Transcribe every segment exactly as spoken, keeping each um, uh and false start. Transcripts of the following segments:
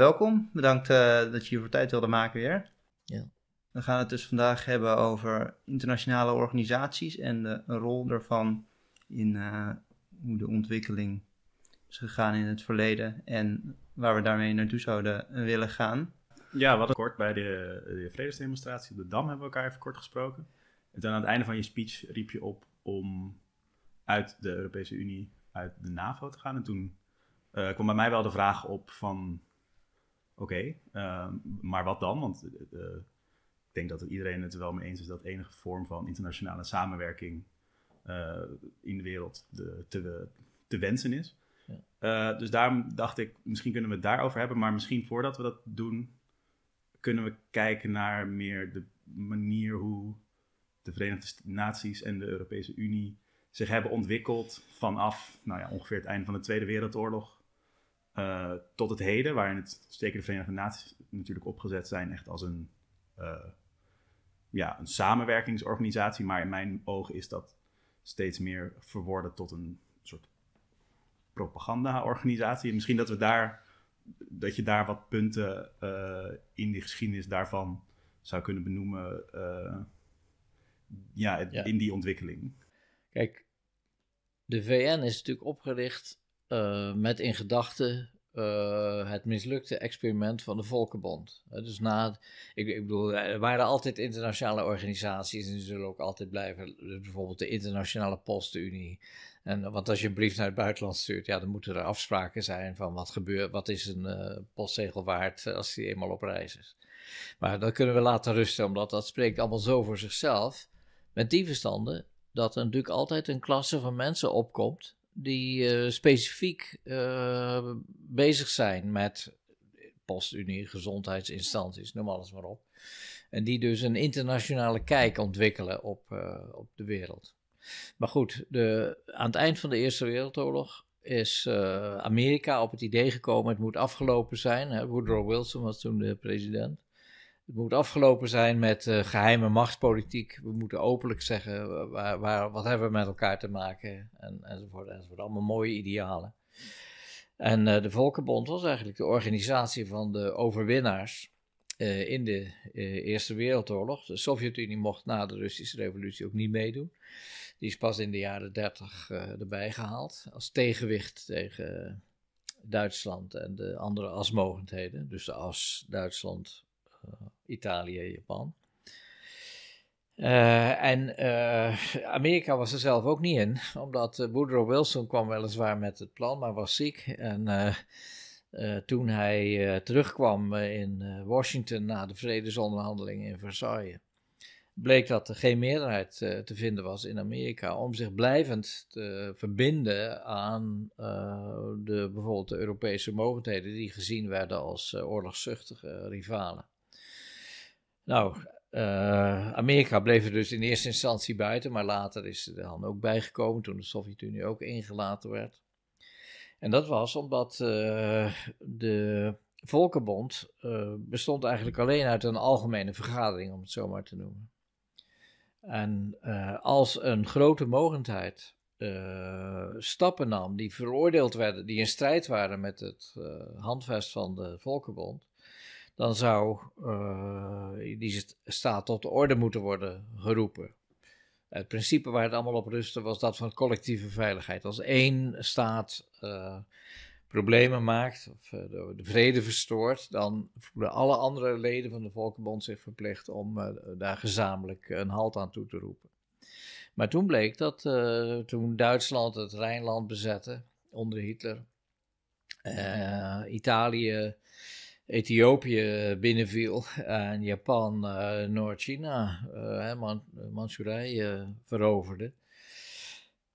Welkom, bedankt uh, dat je hiervoor tijd wilde maken weer. Ja. We gaan het dus vandaag hebben over internationale organisaties en de rol daarvan in uh, hoe de ontwikkeling is gegaan in het verleden en waar we daarmee naartoe zouden willen gaan. Ja, we hadden kort bij de, de vredesdemonstratie op de Dam hebben we elkaar even kort gesproken. En dan aan het einde van je speech riep je op om uit de Europese Unie, uit de NAVO te gaan. En toen uh, kwam bij mij wel de vraag op van, oké, okay, uh, maar wat dan? Want uh, ik denk dat iedereen het er wel mee eens is dat enige vorm van internationale samenwerking uh, in de wereld de, te, te wensen is. Ja. Uh, dus daarom dacht ik, misschien kunnen we het daarover hebben, maar misschien voordat we dat doen, kunnen we kijken naar meer de manier hoe de Verenigde Naties en de Europese Unie zich hebben ontwikkeld vanaf nou ja, ongeveer het einde van de Tweede Wereldoorlog uh, tot het heden, waarin het, zeker de Verenigde Naties natuurlijk opgezet zijn echt als een, uh, ja, een samenwerkingsorganisatie, maar in mijn ogen is dat steeds meer verworden tot een soort propagandaorganisatie. Misschien dat we daar, dat je daar wat punten uh, in de geschiedenis daarvan zou kunnen benoemen, uh, ja, het, ja, in die ontwikkeling. Kijk, de V N is natuurlijk opgericht uh, met in gedachten uh, het mislukte experiment van de Volkenbond. Uh, dus na, ik, ik bedoel, er waren altijd internationale organisaties en die zullen ook altijd blijven. Dus bijvoorbeeld de Internationale Postenunie. En, want als je een brief naar het buitenland stuurt, ja, dan moeten er afspraken zijn van wat gebeurt, wat is een uh, postzegel waard als die eenmaal op reis is. Maar dat kunnen we laten rusten, omdat dat spreekt allemaal zo voor zichzelf. Met die verstanden dat er natuurlijk altijd een klasse van mensen opkomt die uh, specifiek uh, bezig zijn met postunie, gezondheidsinstanties, noem alles maar op. En die dus een internationale kijk ontwikkelen op, uh, op de wereld. Maar goed, de, aan het eind van de Eerste Wereldoorlog is uh, Amerika op het idee gekomen, het moet afgelopen zijn. Hè? Woodrow Wilson was toen de president. Het moet afgelopen zijn met uh, geheime machtspolitiek. We moeten openlijk zeggen, waar, waar, wat hebben we met elkaar te maken? En, enzovoort, enzovoort. Allemaal mooie idealen. En uh, de Volkenbond was eigenlijk de organisatie van de overwinnaars uh, in de uh, Eerste Wereldoorlog. De Sovjet-Unie mocht na de Russische revolutie ook niet meedoen. Die is pas in de jaren dertig uh, erbij gehaald. Als tegenwicht tegen Duitsland en de andere asmogendheden. Dus de as Duitsland, Uh, Italië, Japan. Uh, en uh, Amerika was er zelf ook niet in, omdat uh, Woodrow Wilson kwam weliswaar met het plan, maar was ziek. En uh, uh, toen hij uh, terugkwam in uh, Washington na de vredesonderhandelingen in Versailles, bleek dat er geen meerderheid uh, te vinden was in Amerika om zich blijvend te verbinden aan uh, de, bijvoorbeeld de Europese mogendheden die gezien werden als uh, oorlogszuchtige rivalen. Nou, uh, Amerika bleef er dus in eerste instantie buiten, maar later is er dan ook bijgekomen toen de Sovjet-Unie ook ingelaten werd. En dat was omdat uh, de Volkenbond uh, bestond eigenlijk alleen uit een algemene vergadering, om het zo maar te noemen. En uh, als een grote mogendheid uh, stappen nam die veroordeeld werden, die in strijd waren met het uh, handvest van de Volkenbond, dan zou uh, die staat tot de orde moeten worden geroepen. Het principe waar het allemaal op rustte was dat van collectieve veiligheid. Als één staat uh, problemen maakt of uh, de vrede verstoort, dan voelen alle andere leden van de Volkenbond zich verplicht om uh, daar gezamenlijk een halt aan toe te roepen. Maar toen bleek dat uh, toen Duitsland het Rijnland bezette onder Hitler, uh, Italië, Ethiopië binnenviel en Japan uh, Noord-China, uh, Man- Manchurije uh, veroverde,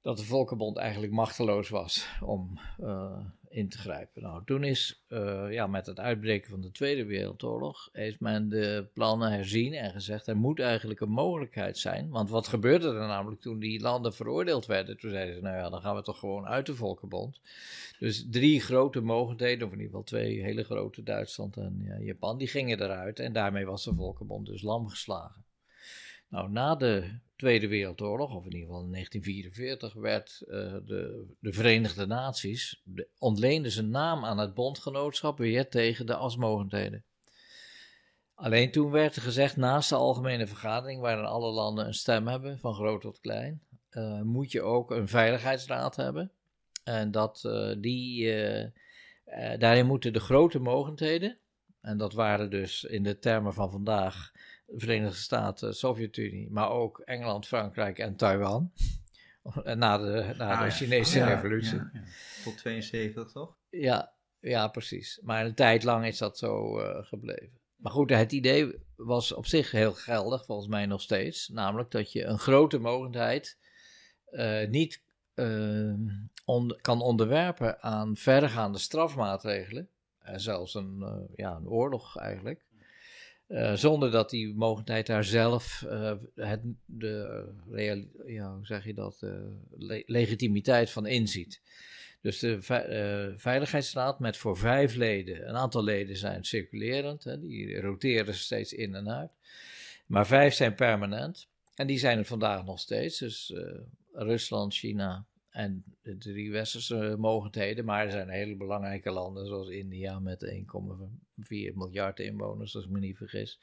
dat de Volkenbond eigenlijk machteloos was om uh, in te grijpen. Nou, toen is uh, ja, met het uitbreken van de Tweede Wereldoorlog heeft men de plannen herzien en gezegd er moet eigenlijk een mogelijkheid zijn. Want wat gebeurde er namelijk toen die landen veroordeeld werden? Toen zeiden ze, nou ja, dan gaan we toch gewoon uit de Volkenbond. Dus drie grote mogendheden, of in ieder geval twee hele grote, Duitsland en ja, Japan, die gingen eruit. En daarmee was de Volkenbond dus lam geslagen. Nou, na de Tweede Wereldoorlog, of in ieder geval in negentien vierenveertig, werd uh, de, de Verenigde Naties, de, ontleende zijn naam aan het bondgenootschap weer tegen de asmogendheden. Alleen toen werd gezegd, naast de algemene vergadering, waarin alle landen een stem hebben, van groot tot klein, uh, moet je ook een veiligheidsraad hebben. En dat uh, die, uh, uh, daarin moeten de grote mogendheden, en dat waren dus in de termen van vandaag de Verenigde Staten, Sovjet-Unie, maar ook Engeland, Frankrijk en Taiwan. Na de, na ah, de ja. Chinese oh, ja, revolutie. Ja, ja. Tot tweeënzeventig, toch? Ja, ja, precies. Maar een tijd lang is dat zo uh, gebleven. Maar goed, het idee was op zich heel geldig, volgens mij nog steeds. Namelijk dat je een grote mogendheid uh, niet uh, on- kan onderwerpen aan verregaande strafmaatregelen. En zelfs een, uh, ja, een oorlog eigenlijk. Uh, zonder dat die mogendheid daar zelf uh, het, de reali- ja, hoe zeg je dat, uh, le- legitimiteit van inziet. Dus de ve- uh, Veiligheidsraad met voor vijf leden, een aantal leden zijn circulerend, hè, die roteren steeds in en uit. Maar vijf zijn permanent en die zijn er vandaag nog steeds. Dus uh, Rusland, China en de drie westerse mogendheden, maar er zijn hele belangrijke landen zoals India met één komma vier miljard inwoners, als ik me niet vergis.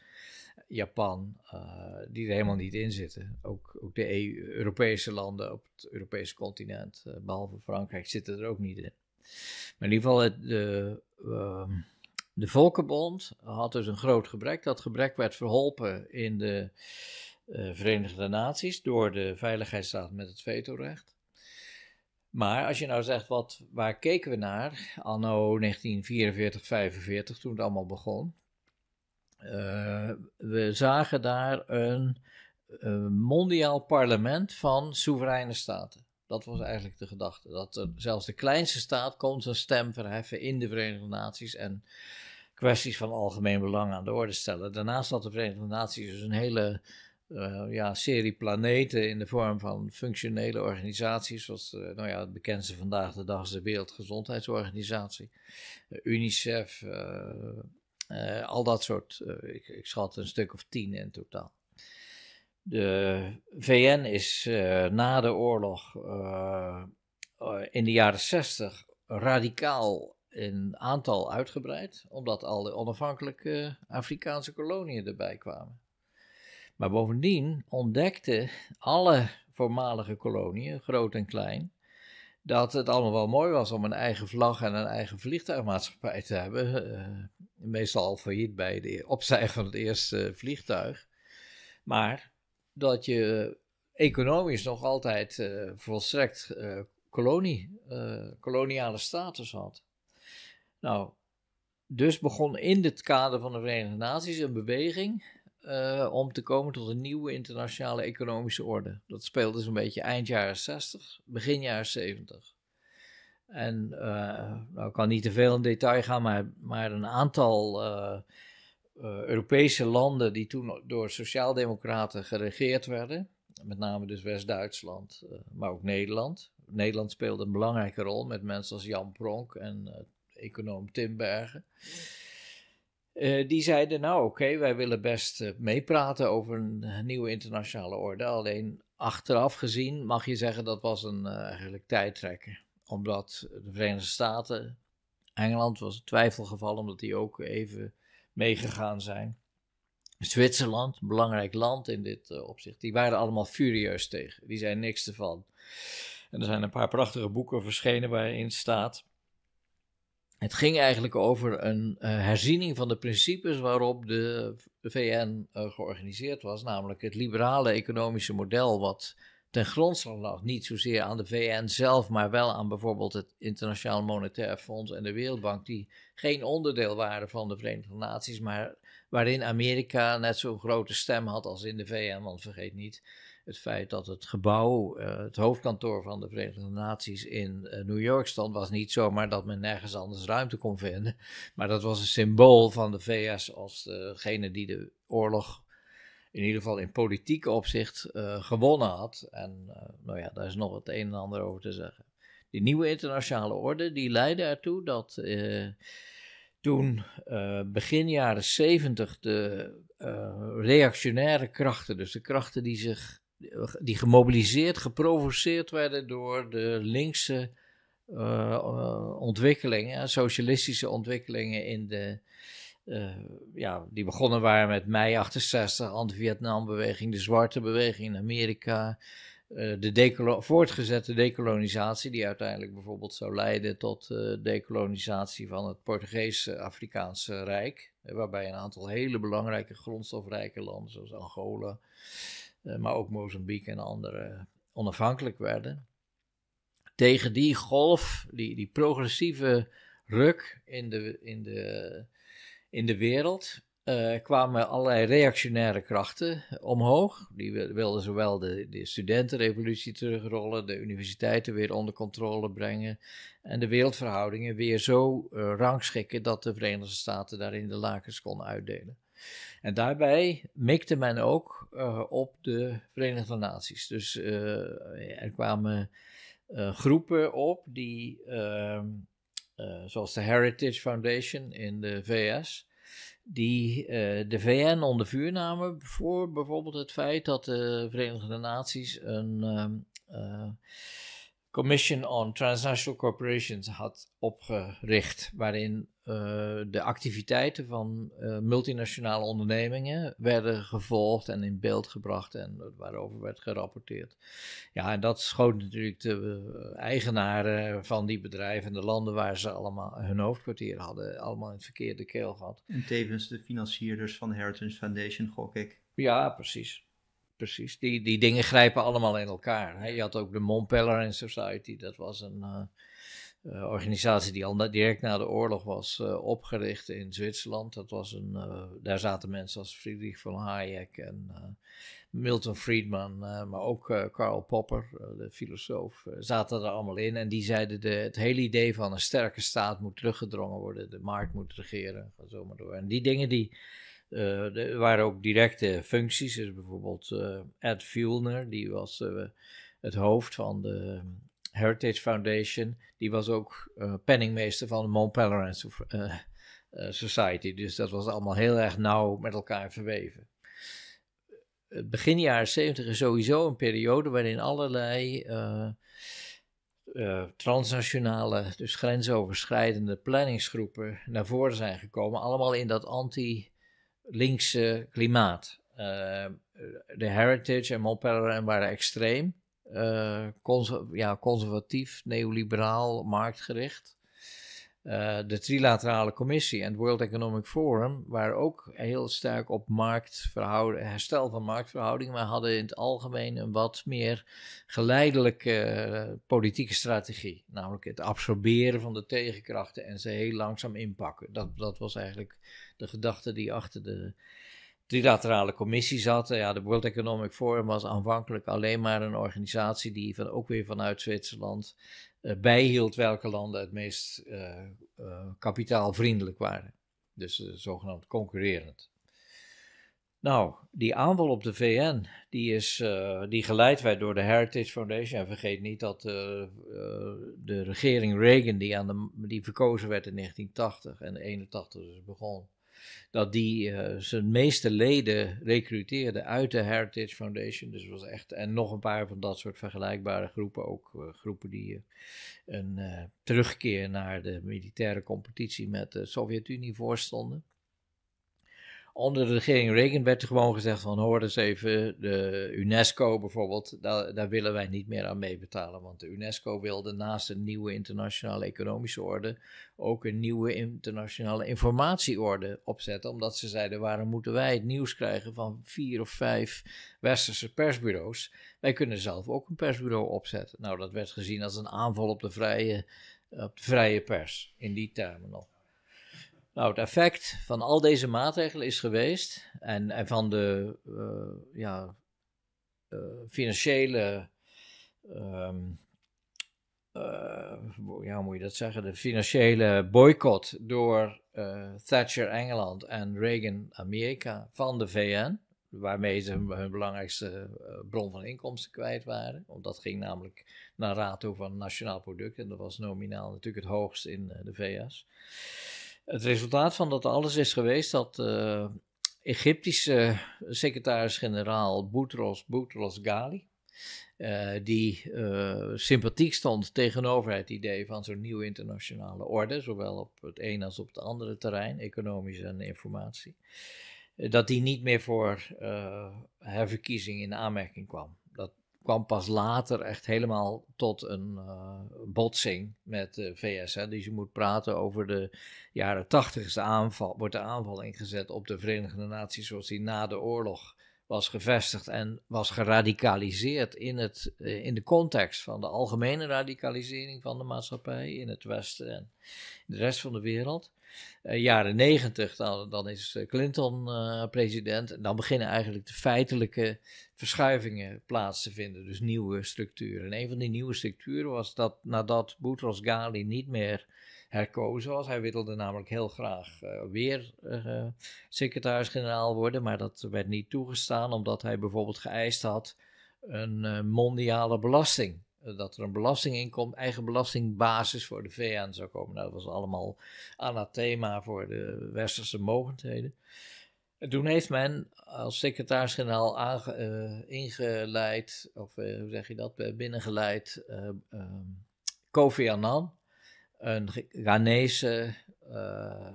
Japan, uh, die er helemaal niet in zitten. Ook, ook de E U, Europese landen op het Europese continent, uh, behalve Frankrijk, zitten er ook niet in. Maar in ieder geval, het, de, uh, de Volkenbond had dus een groot gebrek. Dat gebrek werd verholpen in de uh, Verenigde Naties door de Veiligheidsraad met het vetorecht. Maar als je nou zegt, wat, waar keken we naar anno negentien vierenveertig vijfenveertig, toen het allemaal begon. Uh, we zagen daar een, een mondiaal parlement van soevereine staten. Dat was eigenlijk de gedachte. Dat er, zelfs de kleinste staat kon zijn stem verheffen in de Verenigde Naties en kwesties van algemeen belang aan de orde stellen. Daarnaast had de Verenigde Naties dus een hele... Uh, ja, serie planeten in de vorm van functionele organisaties, zoals uh, nou ja, het bekendste vandaag de dag is de Wereldgezondheidsorganisatie, uh, UNICEF, uh, uh, al dat soort, uh, ik, ik schat een stuk of tien in totaal. De V N is uh, na de oorlog uh, uh, in de jaren zestig radicaal in aantal uitgebreid, omdat al de onafhankelijke Afrikaanse koloniën erbij kwamen. Maar bovendien ontdekten alle voormalige koloniën, groot en klein, dat het allemaal wel mooi was om een eigen vlag en een eigen vliegtuigmaatschappij te hebben. Uh, meestal al failliet bij het opzij van het eerste vliegtuig. Maar dat je economisch nog altijd uh, volstrekt uh, kolonie, uh, koloniale status had. Nou, dus begon in het kader van de Verenigde Naties een beweging... Uh, om te komen tot een nieuwe internationale economische orde. Dat speelde zo'n beetje eind jaren zestig, begin jaren zeventig. En uh, nou, ik kan niet te veel in detail gaan, maar, maar een aantal uh, uh, Europese landen die toen door sociaaldemocraten geregeerd werden, met name dus West-Duitsland, uh, maar ook Nederland. Nederland speelde een belangrijke rol met mensen als Jan Pronk en uh, econoom Timbergen. Uh, die zeiden, nou oké, okay, wij willen best uh, meepraten over een nieuwe internationale orde. Alleen achteraf gezien mag je zeggen dat was een uh, eigenlijk tijdtrekker. Omdat de Verenigde Staten, Engeland was een twijfelgeval omdat die ook even meegegaan zijn. Zwitserland, een belangrijk land in dit uh, opzicht, die waren allemaal furieus tegen. Die zeiden niks ervan. En er zijn een paar prachtige boeken verschenen waarin staat... Het ging eigenlijk over een uh, herziening van de principes waarop de V N uh, georganiseerd was. Namelijk het liberale economische model wat ten grondslag lag. Niet zozeer aan de V N zelf, maar wel aan bijvoorbeeld het Internationaal Monetair Fonds en de Wereldbank. Die geen onderdeel waren van de Verenigde Naties, maar waarin Amerika net zo'n grote stem had als in de V N. Want vergeet niet het feit dat het gebouw, uh, het hoofdkantoor van de Verenigde Naties in uh, New York stond, was niet zomaar dat men nergens anders ruimte kon vinden. Maar dat was een symbool van de V S als degene die de oorlog, in ieder geval in politiek opzicht, uh, gewonnen had. En uh, nou ja, daar is nog het een en ander over te zeggen. Die nieuwe internationale orde, die leidde ertoe dat... Uh, toen uh, begin jaren zeventig de uh, reactionaire krachten, dus de krachten die zich die gemobiliseerd, geprovoceerd werden door de linkse uh, ontwikkelingen, socialistische ontwikkelingen in de, uh, ja, die begonnen waren met mei achtenzestig, anti-Vietnambeweging, de zwarte beweging in Amerika, uh, de decolo- voortgezette dekolonisatie, die uiteindelijk bijvoorbeeld zou leiden tot uh, dekolonisatie van het Portugese Afrikaanse Rijk, waarbij een aantal hele belangrijke grondstofrijke landen, zoals Angola, Uh, maar ook Mozambique en andere onafhankelijk werden. Tegen die golf, die, die progressieve ruk in de, in de, in de wereld, uh, kwamen allerlei reactionaire krachten omhoog. Die wilden zowel de, de studentenrevolutie terugrollen, de universiteiten weer onder controle brengen en de wereldverhoudingen weer zo uh, rangschikken dat de Verenigde Staten daarin de lakens kon uitdelen. En daarbij mikte men ook uh, op de Verenigde Naties. Dus uh, er kwamen uh, groepen op die, uh, uh, zoals de Heritage Foundation in de V S, die uh, de V N onder vuur namen voor bijvoorbeeld het feit dat de Verenigde Naties een um, uh, Commission on Transnational Corporations had opgericht, waarin uh, de activiteiten van uh, multinationale ondernemingen werden gevolgd en in beeld gebracht en waarover werd gerapporteerd. Ja, en dat schoot natuurlijk de uh, eigenaren van die bedrijven en de landen waar ze allemaal hun hoofdkwartier hadden, allemaal in het verkeerde keel gehad. En tevens de financierders van de Heritage Foundation, gok ik. Ja, precies. Precies, die, die dingen grijpen allemaal in elkaar. He, je had ook de Mont Pelerin Society, dat was een uh, uh, organisatie die al na, direct na de oorlog was uh, opgericht in Zwitserland. Dat was een, uh, daar zaten mensen als Friedrich von Hayek en uh, Milton Friedman, uh, maar ook uh, Karl Popper, uh, de filosoof, uh, zaten er allemaal in. En die zeiden de, het hele idee van een sterke staat moet teruggedrongen worden, de markt moet regeren, en zo maar door. En die dingen die... Uh, er waren ook directe functies, dus bijvoorbeeld uh, Ed Fuellner, die was uh, het hoofd van de Heritage Foundation. Die was ook uh, penningmeester van de Mont Pelerin uh, uh, Society, dus dat was allemaal heel erg nauw met elkaar verweven. Begin jaren zeventig is sowieso een periode waarin allerlei uh, Uh, transnationale, dus grensoverschrijdende planningsgroepen naar voren zijn gekomen, allemaal in dat anti- linkse klimaat. Uh, de Heritage en Mont Pelerin waren extreem. Uh, cons- ja, conservatief, neoliberaal, marktgericht. Uh, de Trilaterale Commissie en het World Economic Forum waren ook heel sterk op marktverhouding, herstel van marktverhoudingen, maar hadden in het algemeen een wat meer geleidelijke uh, politieke strategie. Namelijk het absorberen van de tegenkrachten en ze heel langzaam inpakken. Dat, dat was eigenlijk de gedachte die achter de Trilaterale Commissie zat. Ja, de World Economic Forum was aanvankelijk alleen maar een organisatie die van, ook weer vanuit Zwitserland uh, bijhield welke landen het meest uh, uh, kapitaalvriendelijk waren. Dus uh, zogenaamd concurrerend. Nou, die aanval op de V N, die, is, uh, die geleid werd door de Heritage Foundation. En vergeet niet dat uh, uh, de regering Reagan, die, aan de, die verkozen werd in negentien tachtig en eenentachtig dus begon, dat die uh, zijn meeste leden recruteerde uit de Heritage Foundation. Dus was echt, en nog een paar van dat soort vergelijkbare groepen, ook uh, groepen die uh, een uh, terugkeer naar de militaire competitie met de Sovjet-Unie voorstonden. Onder de regering Reagan werd er gewoon gezegd van, hoor eens even, de UNESCO bijvoorbeeld, daar, daar willen wij niet meer aan meebetalen. Want de UNESCO wilde naast een nieuwe internationale economische orde ook een nieuwe internationale informatieorde opzetten. Omdat ze zeiden, waarom moeten wij het nieuws krijgen van vier of vijf westerse persbureaus? Wij kunnen zelf ook een persbureau opzetten. Nou, dat werd gezien als een aanval op de vrije, op de vrije pers, in die termen nog. Nou, het effect van al deze maatregelen is geweest en, en van de uh, ja, uh, financiële, um, uh, ja, hoe moet je dat zeggen, de financiële boycott door uh, Thatcher Engeland en Reagan Amerika van de V N, waarmee ze hun, hun belangrijkste bron van inkomsten kwijt waren. Want dat ging namelijk naar rato van nationaal product en dat was nominaal natuurlijk het hoogst in de V S. Het resultaat van dat alles is geweest dat uh, Egyptische secretaris-generaal Boutros Boutros Ghali, uh, die uh, sympathiek stond tegenover het idee van zo'n nieuwe internationale orde, zowel op het een als op het andere terrein, economisch en informatie, dat die niet meer voor uh, herverkiezing in aanmerking kwam. Dat kwam pas later echt helemaal tot een uh, botsing met de V S. Hè. Dus je moet praten over de jaren tachtig, wordt de aanval ingezet op de Verenigde Naties zoals die na de oorlog was gevestigd en was geradicaliseerd in, het, uh, in de context van de algemene radicalisering van de maatschappij in het Westen en de rest van de wereld. Uh, jaren negentig, dan, dan is Clinton uh, president. En dan beginnen eigenlijk de feitelijke verschuivingen plaats te vinden. Dus nieuwe structuren. En een van die nieuwe structuren was dat nadat Boutros Ghali niet meer herkozen was. Hij wilde namelijk heel graag uh, weer uh, secretaris-generaal worden. Maar dat werd niet toegestaan omdat hij bijvoorbeeld geëist had een uh, mondiale belasting. Dat er een belastinginkomen, eigen belastingbasis voor de V N zou komen. Nou, dat was allemaal anathema voor de westerse mogendheden. En toen heeft men als secretaris-generaal aange, uh, ingeleid, of uh, hoe zeg je dat, binnengeleid, uh, uh, Kofi Annan, een Ghanese uh,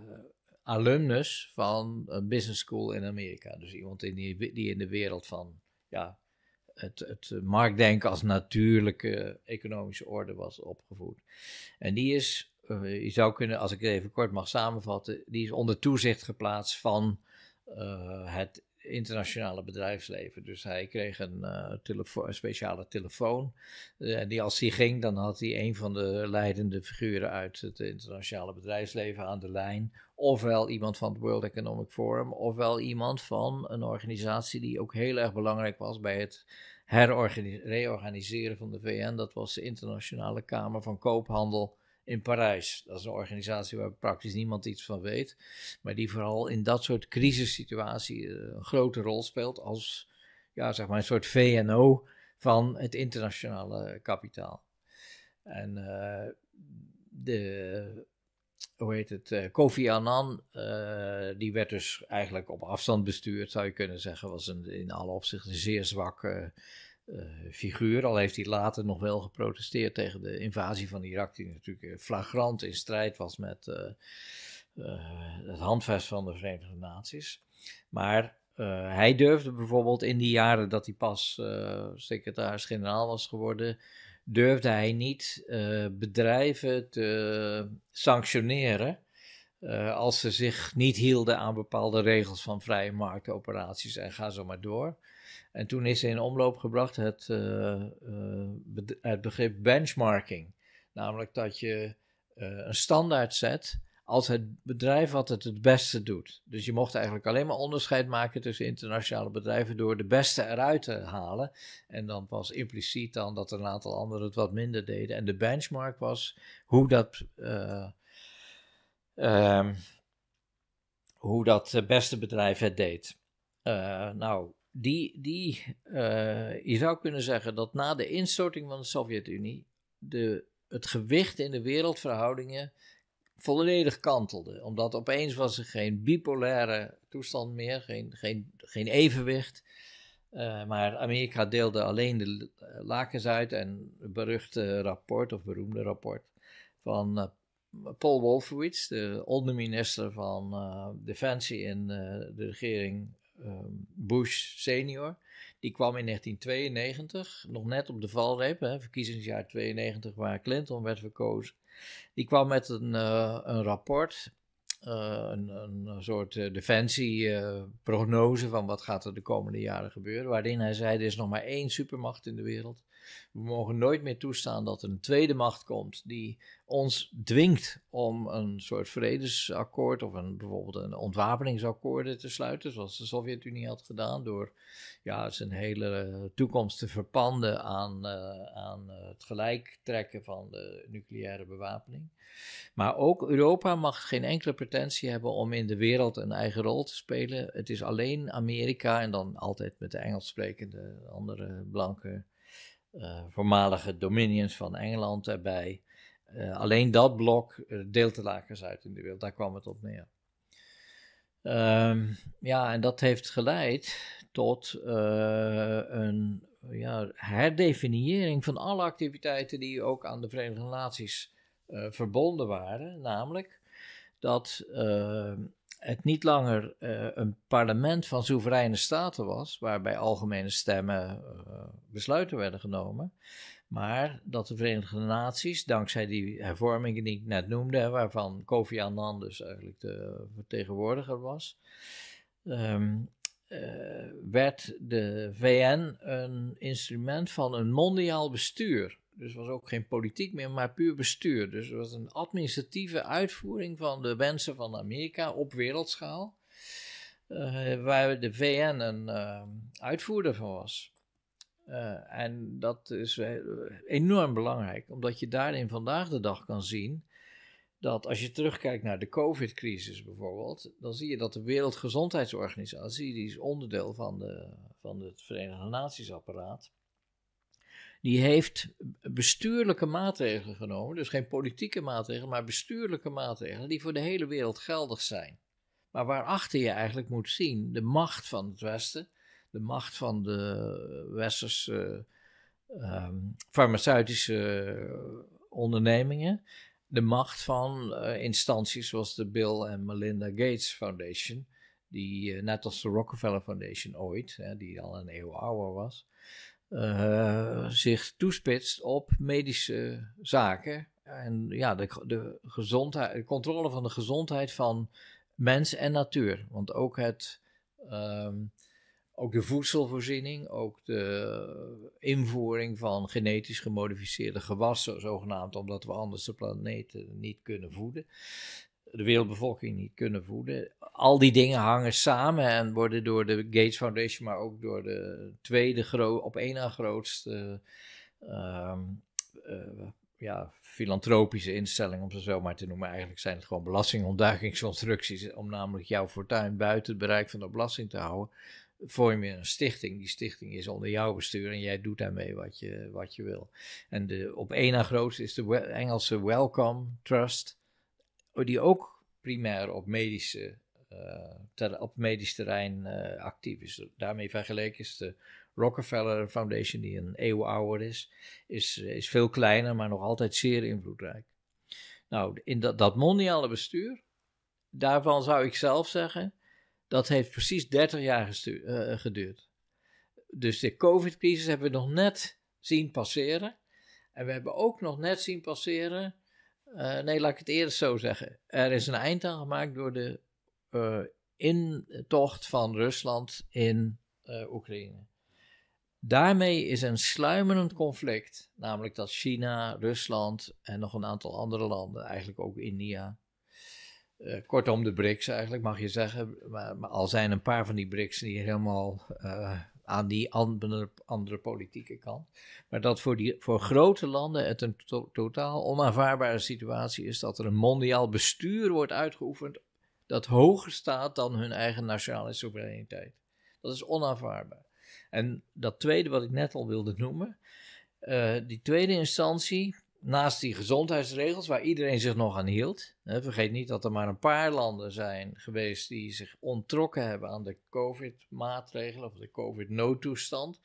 alumnus van een business school in Amerika. Dus iemand in die, die in de wereld van, ja... Het, het marktdenken als natuurlijke economische orde was opgevoerd. En die is, uh, je zou kunnen, als ik het even kort mag samenvatten, die is onder toezicht geplaatst van uh, het internationale bedrijfsleven. Dus hij kreeg een, uh, telefo- een speciale telefoon. Uh, die als die ging, dan had hij een van de leidende figuren uit het internationale bedrijfsleven aan de lijn. Ofwel iemand van het World Economic Forum, ofwel iemand van een organisatie die ook heel erg belangrijk was bij het herorganis- reorganiseren van de V N. Dat was de Internationale Kamer van Koophandel in Parijs. Dat is een organisatie waar praktisch niemand iets van weet, maar die vooral in dat soort crisissituaties een grote rol speelt als, ja, zeg maar een soort V N O van het internationale kapitaal. En uh, de, hoe heet het, uh, Kofi Annan, uh, die werd dus eigenlijk op afstand bestuurd, zou je kunnen zeggen, was een, in alle opzichten een zeer zwak uh, Uh, figuur, al heeft hij later nog wel geprotesteerd tegen de invasie van Irak, die natuurlijk flagrant in strijd was met uh, uh, het handvest van de Verenigde Naties. Maar uh, hij durfde bijvoorbeeld in die jaren dat hij pas uh, secretaris-generaal was geworden, durfde hij niet uh, bedrijven te sanctioneren uh, als ze zich niet hielden aan bepaalde regels van vrije marktoperaties en ga zo maar door. En toen is in omloop gebracht het, uh, uh, be- het begrip benchmarking. Namelijk dat je uh, een standaard zet als het bedrijf wat het het beste doet. Dus je mocht eigenlijk alleen maar onderscheid maken tussen internationale bedrijven door de beste eruit te halen. En dan was impliciet dan dat een aantal anderen het wat minder deden. En de benchmark was hoe dat... Uh, uh, hoe dat beste bedrijf het deed. Uh, nou... Die, die uh, je zou kunnen zeggen dat na de instorting van de Sovjet-Unie de, het gewicht in de wereldverhoudingen volledig kantelde. Omdat opeens was er geen bipolaire toestand meer, geen, geen, geen evenwicht. Uh, maar Amerika deelde alleen de lakens uit en het beruchte rapport, of beroemde rapport, van... Uh, Paul Wolfowitz, de onderminister van uh, Defensie in uh, de regering um, Bush senior, die kwam in negentien tweeënnegentig, nog net op de valreep, hè, verkiezingsjaar tweeënnegentig waar Clinton werd verkozen. Die kwam met een, uh, een rapport, uh, een, een soort uh, defensieprognose uh, van wat gaat er de komende jaren gebeuren, waarin hij zei er is nog maar één supermacht in de wereld. We mogen nooit meer toestaan dat er een tweede macht komt die ons dwingt om een soort vredesakkoord of een, bijvoorbeeld een ontwapeningsakkoord te sluiten, zoals de Sovjet-Unie had gedaan, door ja, zijn hele toekomst te verpanden aan, uh, aan het gelijk trekken van de nucleaire bewapening. Maar ook Europa mag geen enkele pretentie hebben om in de wereld een eigen rol te spelen. Het is alleen Amerika en dan altijd met de Engels sprekende andere blanke Uh, voormalige dominions van Engeland daarbij. Uh, alleen dat blok uh, deelt de lagers uit in de wereld. Daar kwam het op neer. Um, ja, en dat heeft geleid tot uh, een ja, herdefiniëring van alle activiteiten die ook aan de Verenigde Naties uh, verbonden waren. Namelijk dat uh, het niet langer uh, een parlement van soevereine staten was, waarbij algemene stemmen uh, besluiten werden genomen. Maar dat de Verenigde Naties, dankzij die hervormingen die ik net noemde, waarvan Kofi Annan dus eigenlijk de vertegenwoordiger was, um, uh, werd de V N een instrument van een mondiaal bestuur. Dus was ook geen politiek meer, maar puur bestuur. Dus het was een administratieve uitvoering van de wensen van Amerika op wereldschaal, uh, waar de V N een uh, uitvoerder van was. Uh, en dat is enorm belangrijk, omdat je daarin vandaag de dag kan zien dat als je terugkijkt naar de COVID-crisis bijvoorbeeld, dan zie je dat de Wereldgezondheidsorganisatie, die is onderdeel van, de, van het Verenigde Naties-apparaat, die heeft bestuurlijke maatregelen genomen, dus geen politieke maatregelen, maar bestuurlijke maatregelen die voor de hele wereld geldig zijn. Maar waarachter je eigenlijk moet zien de macht van het Westen, de macht van de westerse um, farmaceutische ondernemingen, de macht van uh, instanties zoals de Bill en Melinda Gates Foundation, die uh, net als de Rockefeller Foundation ooit, hè, die al een eeuw ouder was, uh, zich toespitst op medische zaken en ja, de, de, gezondheid, de controle van de gezondheid van mens en natuur. Want ook het... Um, Ook de voedselvoorziening, ook de invoering van genetisch gemodificeerde gewassen, zogenaamd omdat we anders de planeten niet kunnen voeden, de wereldbevolking niet kunnen voeden. Al die dingen hangen samen en worden door de Gates Foundation, maar ook door de tweede gro- op één na grootste uh, uh, ja, filantropische instelling, om ze zo maar te noemen. Eigenlijk zijn het gewoon belastingontduikingsconstructies, om namelijk jouw fortuin buiten het bereik van de belasting te houden. Vorm je een stichting, die stichting is onder jouw bestuur en jij doet daarmee wat je, wat je wil. En de, op één na grootste is de Engelse Wellcome Trust, die ook primair op, medische, uh, ter, op medisch terrein uh, actief is. Daarmee vergeleken is de Rockefeller Foundation, die een eeuw ouder is, is, is veel kleiner, maar nog altijd zeer invloedrijk. Nou, in dat, dat mondiale bestuur, daarvan zou ik zelf zeggen, dat heeft precies dertig jaar gestu- uh, geduurd. Dus de COVID-crisis hebben we nog net zien passeren. En we hebben ook nog net zien passeren... Uh, nee, laat ik het eerst zo zeggen. Er is een eind aan gemaakt door de uh, intocht van Rusland in uh, Oekraïne. Daarmee is een sluimerend conflict, namelijk dat China, Rusland en nog een aantal andere landen, eigenlijk ook India... Uh, kortom, de BRICS eigenlijk, mag je zeggen. Maar, maar al zijn een paar van die BRICS die helemaal uh, aan die andere, andere politieke kant. Maar dat voor, die, voor grote landen het een to- totaal onaanvaardbare situatie is dat er een mondiaal bestuur wordt uitgeoefend dat hoger staat dan hun eigen nationale soevereiniteit. Dat is onaanvaardbaar. En dat tweede wat ik net al wilde noemen, uh, die tweede instantie... Naast die gezondheidsregels waar iedereen zich nog aan hield. Hè, vergeet niet dat er maar een paar landen zijn geweest die zich onttrokken hebben aan de COVID-maatregelen of de COVID-noodtoestand.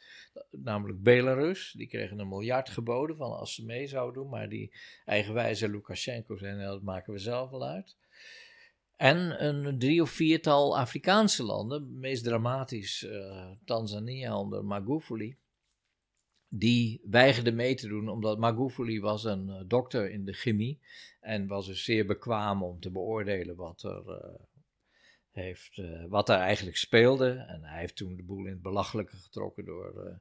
Namelijk Belarus, die kregen een miljard geboden van als ze mee zouden doen. Maar die eigenwijze Lukashenko zei, nou, dat maken we zelf wel uit. En een drie of viertal Afrikaanse landen, meest dramatisch uh, Tanzania onder Magufuli. Die weigerde mee te doen, omdat Magufuli was een uh, dokter in de chemie en was dus zeer bekwaam om te beoordelen wat er, uh, heeft, uh, wat er eigenlijk speelde. En hij heeft toen de boel in het belachelijke getrokken door uh,